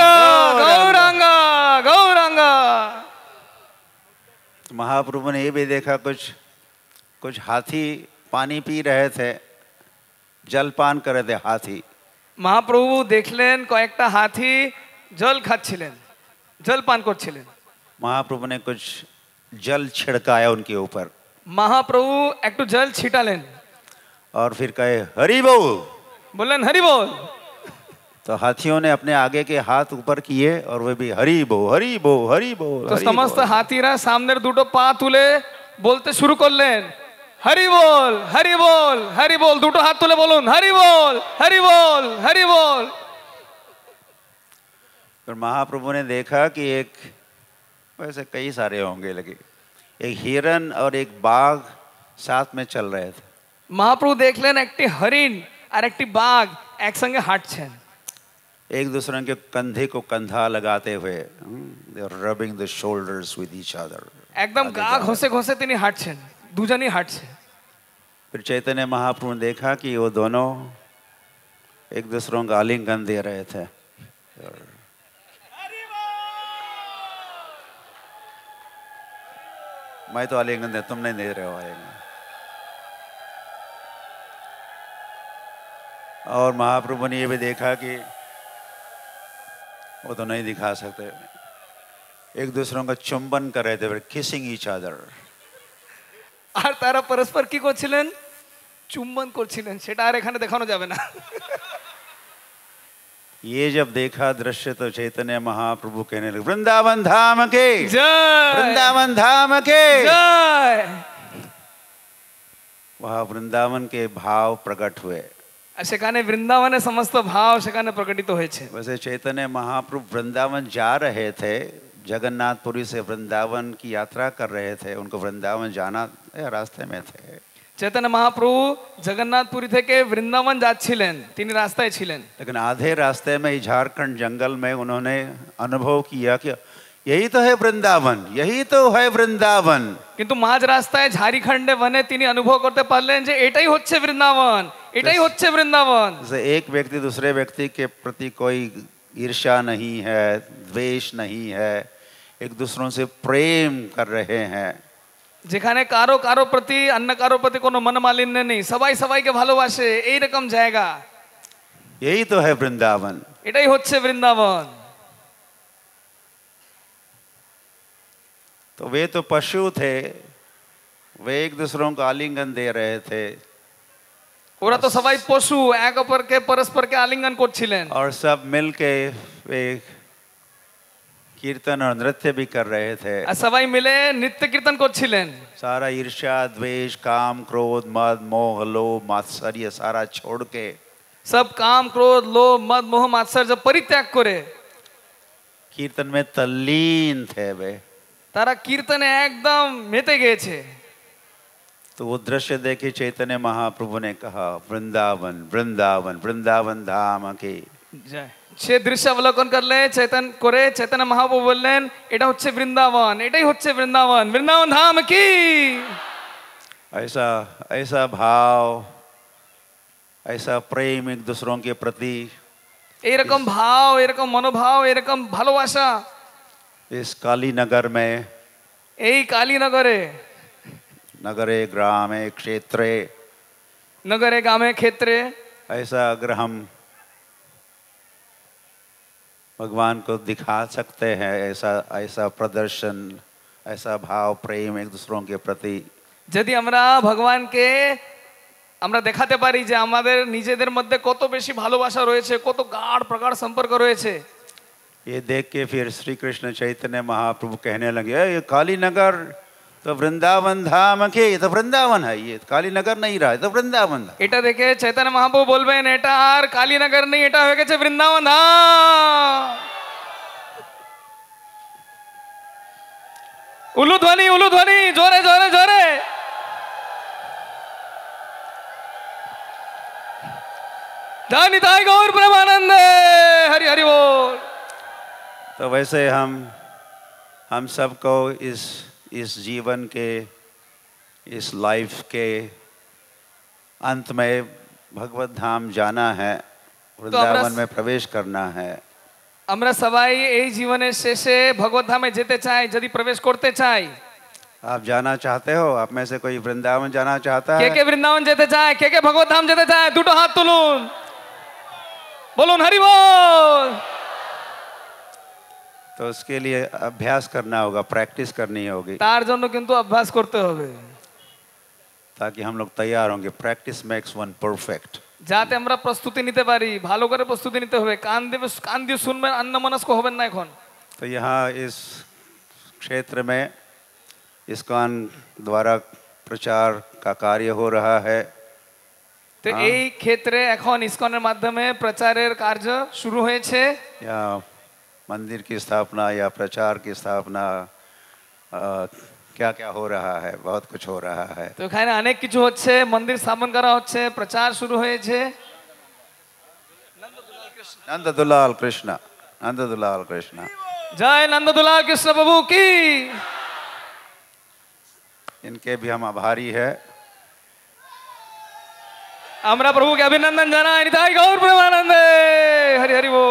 गौरांग गौरांग। महाप्रभु ने ये भी देखा, कुछ कुछ हाथी पानी पी रहे थे, जलपान करे थे हाथी। महाप्रभु देखलेन कयेकटा हाथी जल खाच्छिलेन, जलपान करछिलेन। महाप्रभु ने कुछ जल छिड़काया उनके ऊपर। महाप्रभु एकटू जल छिटालेन और फिर कहे हरि बोल, बोलेन हरि बोल। तो हाथियों ने अपने आगे के हाथ ऊपर किए और वे भी हरि बोल हरि बोल हरि बोल। तो समस्त हाथीरा सामने दुटो पा तुले बोलते शुरू करलेन हरि बोल हरि बोल हरि बोल दुटो हाथ तुले बोलून हरि बोल हरि बोल हरि बोल। पर महाप्रभु ने देखा कि एक, वैसे कई सारे होंगे लगे, एक हिरण और एक बाघ साथ में चल रहे थे। महाप्रभु देख लेना एक हरिण और एक बाघ एक संगे हाँटछे, एक दूसरे के कंधे को कंधा लगाते हुए, they are rubbing the shoulders with each other, एकदम गाग घोसे घोसे तिनी हाँटछे दूजा नहीं हाँटछे। फिर चैतन्य महाप्रभु ने देखा कि वो दोनों एक दूसरों का आलिंगन दे रहे थे। मैं तो आलिंगन दे, तुम नहीं दे रहे हो आलिंगन। और महाप्रभु ने ये भी देखा कि वो तो नहीं दिखा सकते, एक दूसरों का चुंबन कर रहे थे, किसिंग ईच अदर। और तारा परस्पर की कोचिलेन चुंबन कोचिलेन सेटा आरे खाने देखानो जावे ना। ये जब देखा दृश्य तो चैतन्य महाप्रभु कहने लगे, वृंदावन धाम के जय, वृंदावन धाम के जय। वहाँ वृंदावन के भाव प्रकट हुए। सेखाने वृंदावन समस्त भाव सेखाने प्रकटित हुए छे। वैसे चैतन्य महाप्रभु वृंदावन जा रहे थे, जगन्नाथपुरी से वृंदावन की यात्रा कर रहे थे, उनको वृंदावन जाना रास्ते में थे। चैतन्य महाप्रभु जगन्नाथपुरी थे के वृंदावन जाच्छिलेन, तीन रास्ते छिलेन, लेकिन आधे रास्ते में झारखंड जंगल में उन्होंने अनुभव किया कि यही तो है वृंदावन, यही तो है वृंदावन। किंतु माझ रास्ता है झारखंड वने तीन अनुभव करते पारलेन जे एटाई होच्छे वृंदावन, एटाई होच्छे वृंदावन। जैसे एक व्यक्ति दूसरे व्यक्ति के प्रति कोई ईर्ष्या नहीं है, द्वेष नहीं है, एक दूसरों से प्रेम कर रहे हैं। जेखाने कारो कारो प्रति अन्य कारो प्रति कोनो मनमालिन्य नहीं, सबाई सबाई के भालोबाशे, यही रकम जाएगा। यही तो है वृंदावन, एटाई होच्छे वृंदावन। तो वे तो पशु थे, वे एक दूसरों को आलिंगन दे रहे थे। और तो सवाई पशु एक अपर के परस्पर के आलिंगन को छिलेन। और सब मिलके वे कीर्तन और नृत्य भी कर रहे थे। सवाई मिले नित्य कीर्तन को छिलेन। सारा ईर्ष्या द्वेष काम क्रोध मद मोह लोभ मात्सर्य सारा छोड़ के सब काम क्रोध लोभ मद मोह मात्सर्य जब परित्याग करे कीर्तन में तल्लीन थे वे। तारा कीर्तन एकदम मेते गए छे। तो वो दृश्य देखे चैतन्य महाप्रभु ने कहा, वृंदावन वृंदावन वृंदावन धाम के जय। छे दृश्य अवलोकन कर ले चैतन्य करे, चैतन्य महाप्रभु बोलेन एटा होच्छे वृंदावन, एटाई होच्छे वृंदावन, वृंदावन धाम की। ऐसा ऐसा भाव, ऐसा प्रेम एक दूसरों के प्रति, ए रकम भाव, ए रकम मनोभाव, ए रकम भालोबासा इस काली नगर में, यही काली नगरे, नगरे ग्रामे क्षेत्रे, नगरे गामे क्षेत्रे। ऐसा अगर हम भगवान को दिखा सकते हैं, ऐसा ऐसा प्रदर्शन, ऐसा भाव प्रेम एक दूसरों के प्रति, यदि हमरा भगवान के আমরা দেখাতে পারি যে আমাদের নিজেদের মধ্যে কত বেশি ভালোবাসা রয়েছে, কত গাঢ় প্রগাঢ় সম্পর্ক রয়েছে। ये देख के फिर श्री कृष्ण चैतन्य महाप्रभु कहने लगे, ये काली नगर तो वृंदावन धाम के, ये तो वृंदावन है, ये काली नगर नहीं रहा, ये तो वृंदावन है। एटा देखे चैतन्य महाप्रभु बोलबेन एटा आर काली नगर नहीं, एटा हो गेछे वृंदावन धाम। उलू ध्वनि उलू ध्वनि जोरे जोरे जोरे। धन्य ताई गौर प्रेमानंद हरि हरि बोल। तो वैसे हम हम सबको इस इस जीवन के, इस लाइफ के अंत में भगवत धाम जाना है, वृंदावन में प्रवेश करना है। আমরা সবাই এই জীবনের শেষে ভগবত ধামে যেতে চাই, যদি প্রবেশ করতে চাই। आप जाना चाहते हो? आप में से कोई वृंदावन जाना चाहता है? কে কে वृंदावन যেতে চায়? কে কে ভগবত ধাম যেতে চায়? দুটো হাত তুলুন, বলুন হরি বল। तो उसके लिए अभ्यास करना होगा, प्रैक्टिस करनी होगी। तार जन्नो किंतु अभ्यास करते होगे, ताकि हम लोग तैयार होंगे। Practice makes one perfect. जाते हमरा प्रस्तुति निते पारी, भालो करे प्रस्तुति निते होवे, कान दिवे कान दिवे सुनबे, अन्नमनस्क होबेन ना एखन। तो यहाँ इस क्षेत्र में इस्कॉन द्वारा प्रचार का कार्य हो रहा है। तो यही क्षेत्रे अखोन इस्कॉन के माध्यमे प्रचारेर कार्य शुरू हुए छे। या मंदिर की स्थापना या प्रचार की स्थापना क्या क्या हो रहा है, बहुत कुछ हो रहा है। तो खाने अनेक किचु होच्छे, मंदिर स्थापन करा होच्छे, प्रचार शुरू हुए छे। नंद दुलाल कृष्णा, नंद दुलाल कृष्णा, जय नंद दुलाल कृष्ण प्रभु की। इनके भी हम आभारी है। हमरा प्रभु के अभिनंदन जाना निताई गौर प्रेमानंद, हरि हरि वो।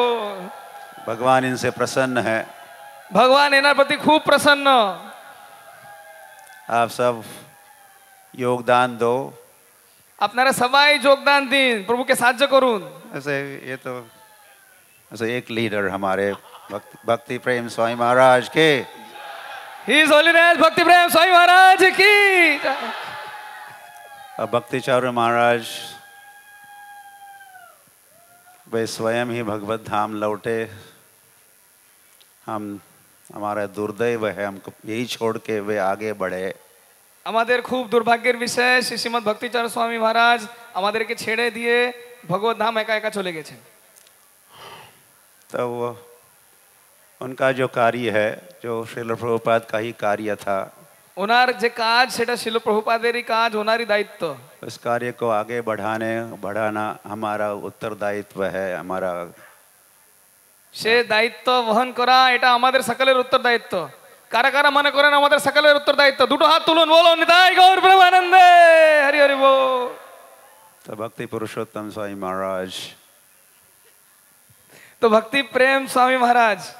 भगवान इनसे प्रसन्न है, भगवान इनके प्रति खूब प्रसन्न। आप सब योगदान दो, अपना सबाई योगदान दीन, प्रभु के साथ करून। ऐसे ये तो ऐसे एक लीडर हमारे भक्ति, भक्ति प्रेम स्वामी महाराज के, हिज होलीनेस भक्ति प्रेम स्वामी महाराज की। अब भक्ति चार्य महाराज वे स्वयं ही भगवत धाम लौटे। हम हमारा दुर्दैव है, हमको यही छोड़ के वे आगे बढ़े। हमारे खूब दुर्भाग्य विषय, श्रीमद भक्तिचार्य स्वामी महाराज हमारे के छेड़े दिए, भगवत धाम एका एका चले गए थे। तो वो उनका जो कार्य है, जो श्रील प्रभुपाद का ही कार्य था, उनार जो काज सेटा श्रील प्रभुपादेरी काज, उनारी दायित्व, उस कार्य को आगे बढ़ाने बढ़ाना हमारा उत्तरदायित्व है। हमारा से दायित्व वहन करा एटा हमारे सकलेर उत्तरदायित्व। कारा कारा मन करें हमारे सकलेर उत्तरदायित्व। दुटो हाथ तुलन, बोलो निताई गौर ब्रह्मानंदे, हरि हरि वो। तो भक्ति पुरुषोत्तम स्वामी महाराज, तो भक्ति प्रेम स्वामी महाराज,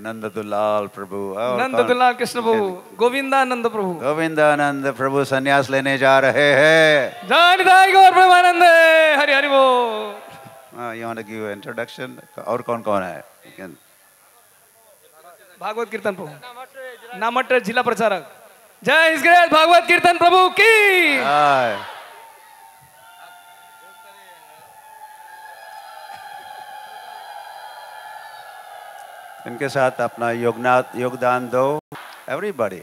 नंद दुलाल प्रभु, नंद दुलाल कृष्ण प्रभु, गोविंदानंद प्रभु, गोविंदानंद प्रभु सन्यास लेने जा रहे हैं। जय निताई गौर ब्रह्मानंद, हरि हरि वो। You want to give an introduction? और कौन कौन है? भागवत कीर्तन प्रभु, नामट्र जिला प्रचारक, जय हिज ग्रेस भागवत कीर्तन प्रभु की। इनके साथ अपना योगनाथ योगदान दो, everybody.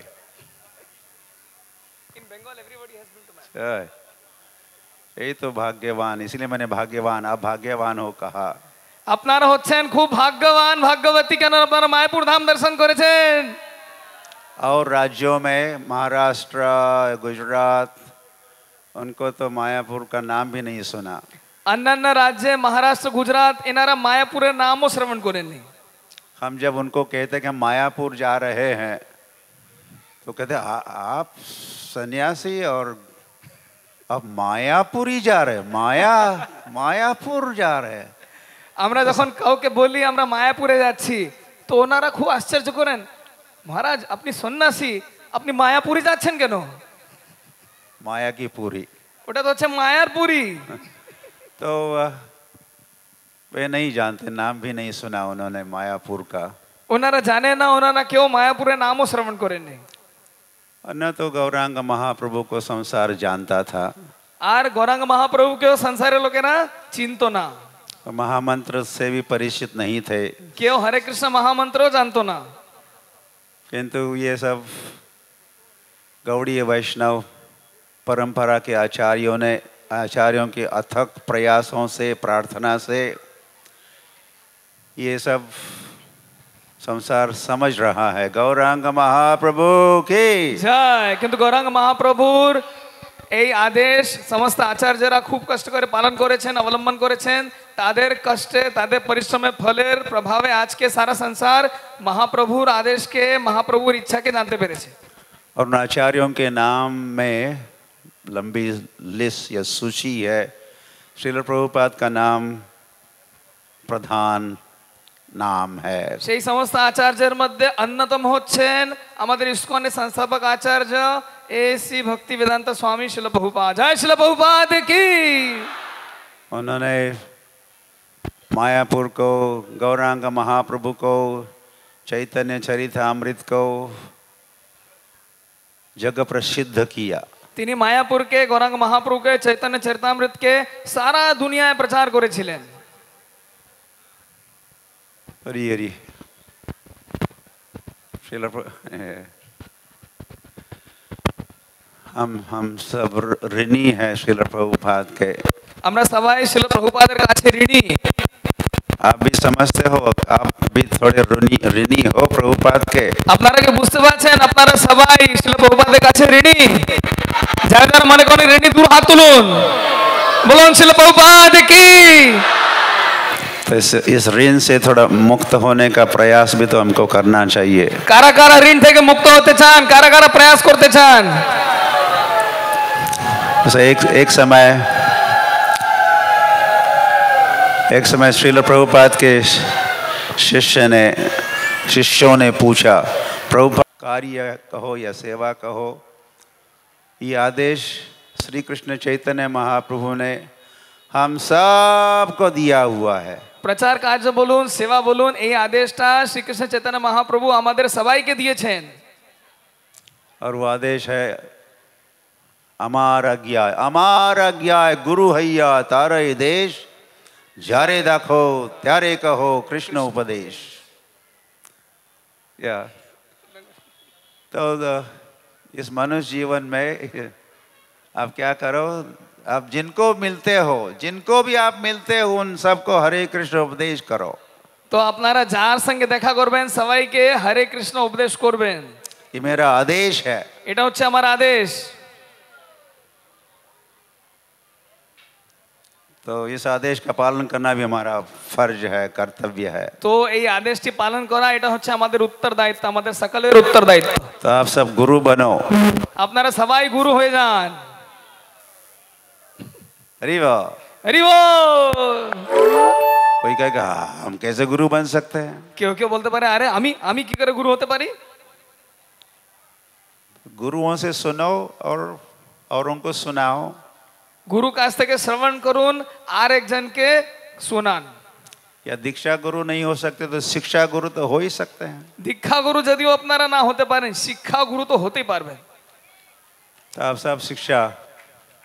In Bengal, everybody has been to man. यही तो भाग्यवान, इसलिए मैंने भाग्यवान, आप भाग्यवान हो कहा। अपना होच्छेन खूब भाग्यवान, भाग्यवती के नाम अपना मायपुर धाम दर्शन करेछेन। और राज्यों में महाराष्ट्र, गुजरात, उनको तो मायापुर का नाम भी नहीं सुना। अन्य राज्य महाराष्ट्र, गुजरात, इनारा मायापुर के नामों श्रवण करें नहीं। हम जब उनको कहते कि हम मायापुर जा रहे हैं, तो कहते आप सन्यासी और अब मायापुरी जा रहे, माया मायापुर जा रहे। हमरा जखन कहो के बोली हमरा मायापुरे जाच्छी, तो ओनारा खूब आश्चर्य करेन, महाराज अपनी सन्यासी अपनी मायापुरी जाच्छेन केन? माया की पूरी, ओटा तो अच्छे मायापुरी। तो वे नहीं जानते, नाम भी नहीं सुना उन्होंने मायापुर का। ओनारा जाने ना, ओनारा क्यों मायापुरे नामो श्रवण करेन नहीं। न तो गौरांग महाप्रभु को संसार जानता था, आर गौरांग महाप्रभु के संसार लोग ना चिंतो ना, महामंत्र से भी परिचित नहीं थे। क्यों हरे कृष्ण महामंत्रो जानतो ना, किंतु ये सब गौड़ीय वैष्णव परंपरा के आचार्यों ने, आचार्यों के अथक प्रयासों से, प्रार्थना से ये सब संसार समझ रहा है। गौरांग महाप्रभु की जय। किंतु गौरांग महाप्रभु ये आदेश समस्त आचार्यरा खूब कष्ट करे पालन करेछेन, अवलम्बन करेछेन। तादेर कष्टे तादेर परिश्रम फलेर प्रभावे आज के सारा संसार महाप्रभुर आदेश के, महाप्रभुर इच्छा के जानते पेरे छे। और उन आचार्यों के नाम में लंबी लिस्ट या सूची है। श्रील प्रभुपाद का नाम प्रधान नाम है। शेष समस्त आचार्यर मध्य अन्नतम होच्छेन हमारे इस्कॉन के संस्थापक आचार्य एसी भक्ति वेदांत स्वामी श्रील प्रभुपाद, जय श्रील प्रभुपाद की। उन्होंने मायापुर को, गौरांग महाप्रभु को, चैतन्य चरितामृत को जग प्रसिद्ध किया। तिनी मायापुर के, गौरांग महाप्रभु के, चैतन्य चरितामृत के सारा दुनिया में प्रचार करे छिलेन। हरी हरी। श्रील हम हम सब ऋणी है शिल प्रभुपाद के। हमरा सबाई शिल प्रभुपाद के काछे ऋणी। आप भी समझते हो, आप भी थोड़े ऋणी ऋणी हो प्रभुपाद के। আপনারা কি বুঝতে পারছেন আপনারা সবাই শিল প্রভুপাদ के काछे ऋणी। যাদের মনে কোন ঋণী দূর হাত তুলুন, বলুন শিল प्रभुपाद की। इस इस ऋण से थोड़ा मुक्त होने का प्रयास भी तो हमको करना चाहिए। कारा कारा ऋण थे के मुक्त होते चान, कारा कारा प्रयास करते चान। तो एक एक समय एक समय श्रील प्रभुपाद के शिष्य ने शिष्यों ने पूछा, प्रभुपाद कार्य कहो या सेवा कहो, ये आदेश श्री कृष्ण चैतन्य महाप्रभु ने हम सब को दिया हुआ है। प्रचार कार्य बोलून सेवा बोलून ये आदेश था श्री कृष्ण चैतन्य महाप्रभु आमादेर सबाई के दिए छेन। और वो आदेश है अमार आज्ञा अमार आज्ञा गुरु हैया तारे देश जारे दाखो त्यारे कहो कृष्ण उपदेश। या तो इस मनुष्य जीवन में आप क्या करो, आप जिनको मिलते हो जिनको भी आप मिलते हो उन सबको हरे कृष्ण उपदेश करो। तो अपनारा जार संगे देखा करबेन सबाई के हरे कृष्ण उपदेश करबेन, ये मेरा आदेश है, एटा होच्छे आमार आदेश। तो इस आदेश का पालन करना भी हमारा फर्ज है, कर्तव्य है। तो ये आदेश की पालन करा एटा होच्छे आमादेर उत्तरदायित्व, आमादेर सकलेर उत्तरदायित्व। तो आप सब गुरु बनो, अपनारा सबाई गुरु हो जान। हरि वाह हरि वाह। कोई कहेगा हम कैसे गुरु बन सकते हैं, क्यों क्यों बोलते पारे, अरे आमी आमी की करे गुरु होते पारी। गुरुओं से सुनो और औरों को सुनाओ। गुरु काज थेके श्रवण करुन आर एक जन के सुनान। या दीक्षा गुरु नहीं हो सकते तो शिक्षा गुरु तो हो ही सकते हैं। दीक्षा गुरु यदि वो अपनारा ना होते पारे शिक्षा गुरु तो होते ही पारबे। तो आप सब शिक्षा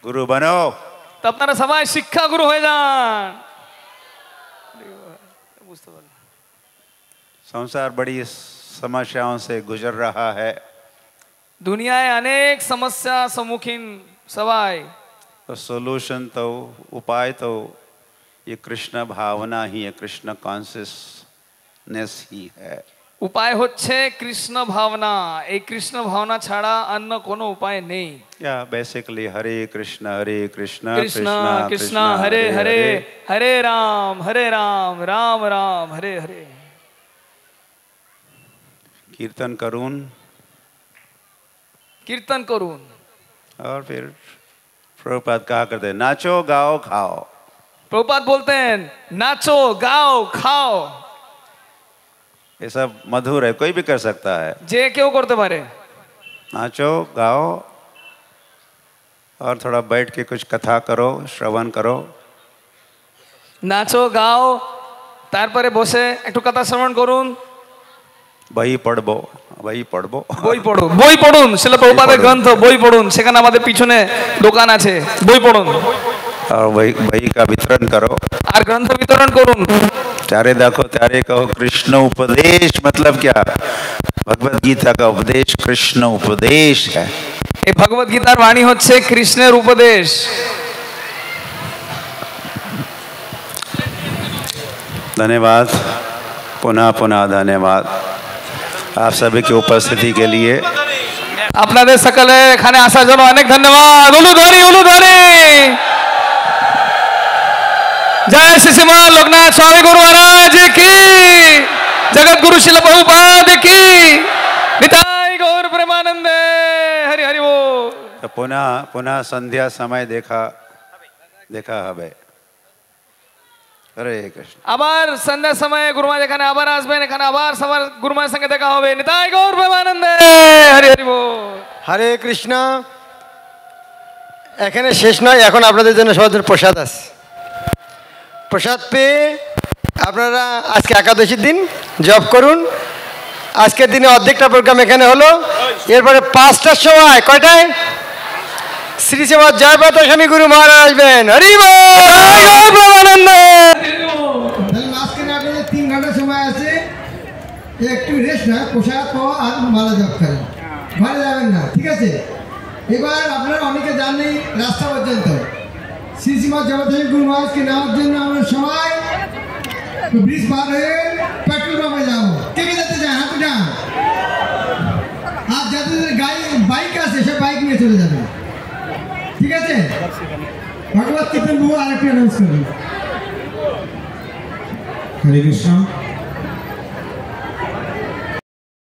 गुरु बनो, तो अपना सबाई शिक्षा गुरु हो जान। संसार बड़ी समस्याओं से गुजर रहा है, दुनिया अनेक समस्या सम्मुखीन सबाई। तो सोल्यूशन तो उपाय तो ये कृष्ण भावना ही है, कृष्ण कॉन्शियसनेस ही है। उपाय होच्छे कृष्ण भावना, ये कृष्ण भावना छाड़ा अन्य कोनो उपाय नहीं। या बेसिकली हरे कृष्ण हरे कृष्ण कृष्ण कृष्ण हरे हरे हरे राम हरे राम राम राम हरे हरे। कीर्तन करून कीर्तन करून और फिर प्रभुपाद कहा करते नाचो गाओ खाओ। प्रभुपाद बोलते हैं नाचो गाओ खाओ, ये सब मधुर है, कोई भी कर सकता है। जे क्यों करते बारे नाचो गाओ और थोड़ा बैठ के कुछ कथा करो, श्रवण करो। नाचो गाओ तारपरे बसे एकटू कथा श्रवण करून বই পড়বো বই পড়বো বই পড়ুন বই পড়ুন শিল প্রভুপাদের গ্রন্থ বই পড়ুন। সেখানে আমাদের পিছনে দোকান আছে, বই পড়ুন और वही वही का वितरण करो और ग्रंथ वितरण करो। चारे देखो चारे कहो कृष्ण उपदेश, मतलब क्या, भगवत गीता का उपदेश कृष्ण उपदेश है। ये भगवत गीता वाणी होच्छे कृष्णेर उपदेश। धन्यवाद, पुनः पुनः धन्यवाद आप सभी की उपस्थिति के लिए। आपनादेर सकले एखाने आसार जोन्नो अनेक धन्यवाद। उलुधनी उलुधनी जय श्री श्रीमान लोकनाथ स्वामी गुरु महाराज की, जगत गुरु शिल प्रभुपाद की। निताई गौर प्रेमानंद हरि हरि वो। तो पुनः पुनः संध्या समय देखा देखा हबे। हरे कृष्ण। आबार संध्या समय गुरु महाराज खाने आबार आसबेन एखाने आबार सवार गुरु महाराज संगे देखा हबे। निताई गौर प्रेमानंद हरि हरि वो। हरे कृष्ण। एखाने शेष नय, এখন আপনাদের জন্য সবার জন্য প্রসাদ আছে। प्रसाद पे अपनारा आज के एकादशी दिन जप कर आज के दिन अर्धेकटा प्रोग्राम एखे हलो। इरपर पाँचटार समय कटाय श्री सेवा जयपाता स्वामी गुरु महाराज आसबेन। हरि बोल प्रमानंद। तीन घंटा समय आछे, एकटु रेस्ट ना, प्रसाद पाओ आर माला जप करें, घरे जाबेन ना, ठीक है। এবার আপনারা অনেকে জানেন রাস্তা পর্যন্ত শ্রী শ্রীমৎ জগতের গুরু মহারাজ के नाम जन আমরা সবাই ব্রিজ পার হয়ে পেট্রোল পাম্পে যাব কে কে যেতে চায় হাত উঠান आप যাদের গাড়ি বাইক আছে সে বাইক নিয়ে চলে যাবেন ঠিক আছে भगवत কৃপা মু আরেকটা অ্যানাউন্স করি हरे कृष्ण।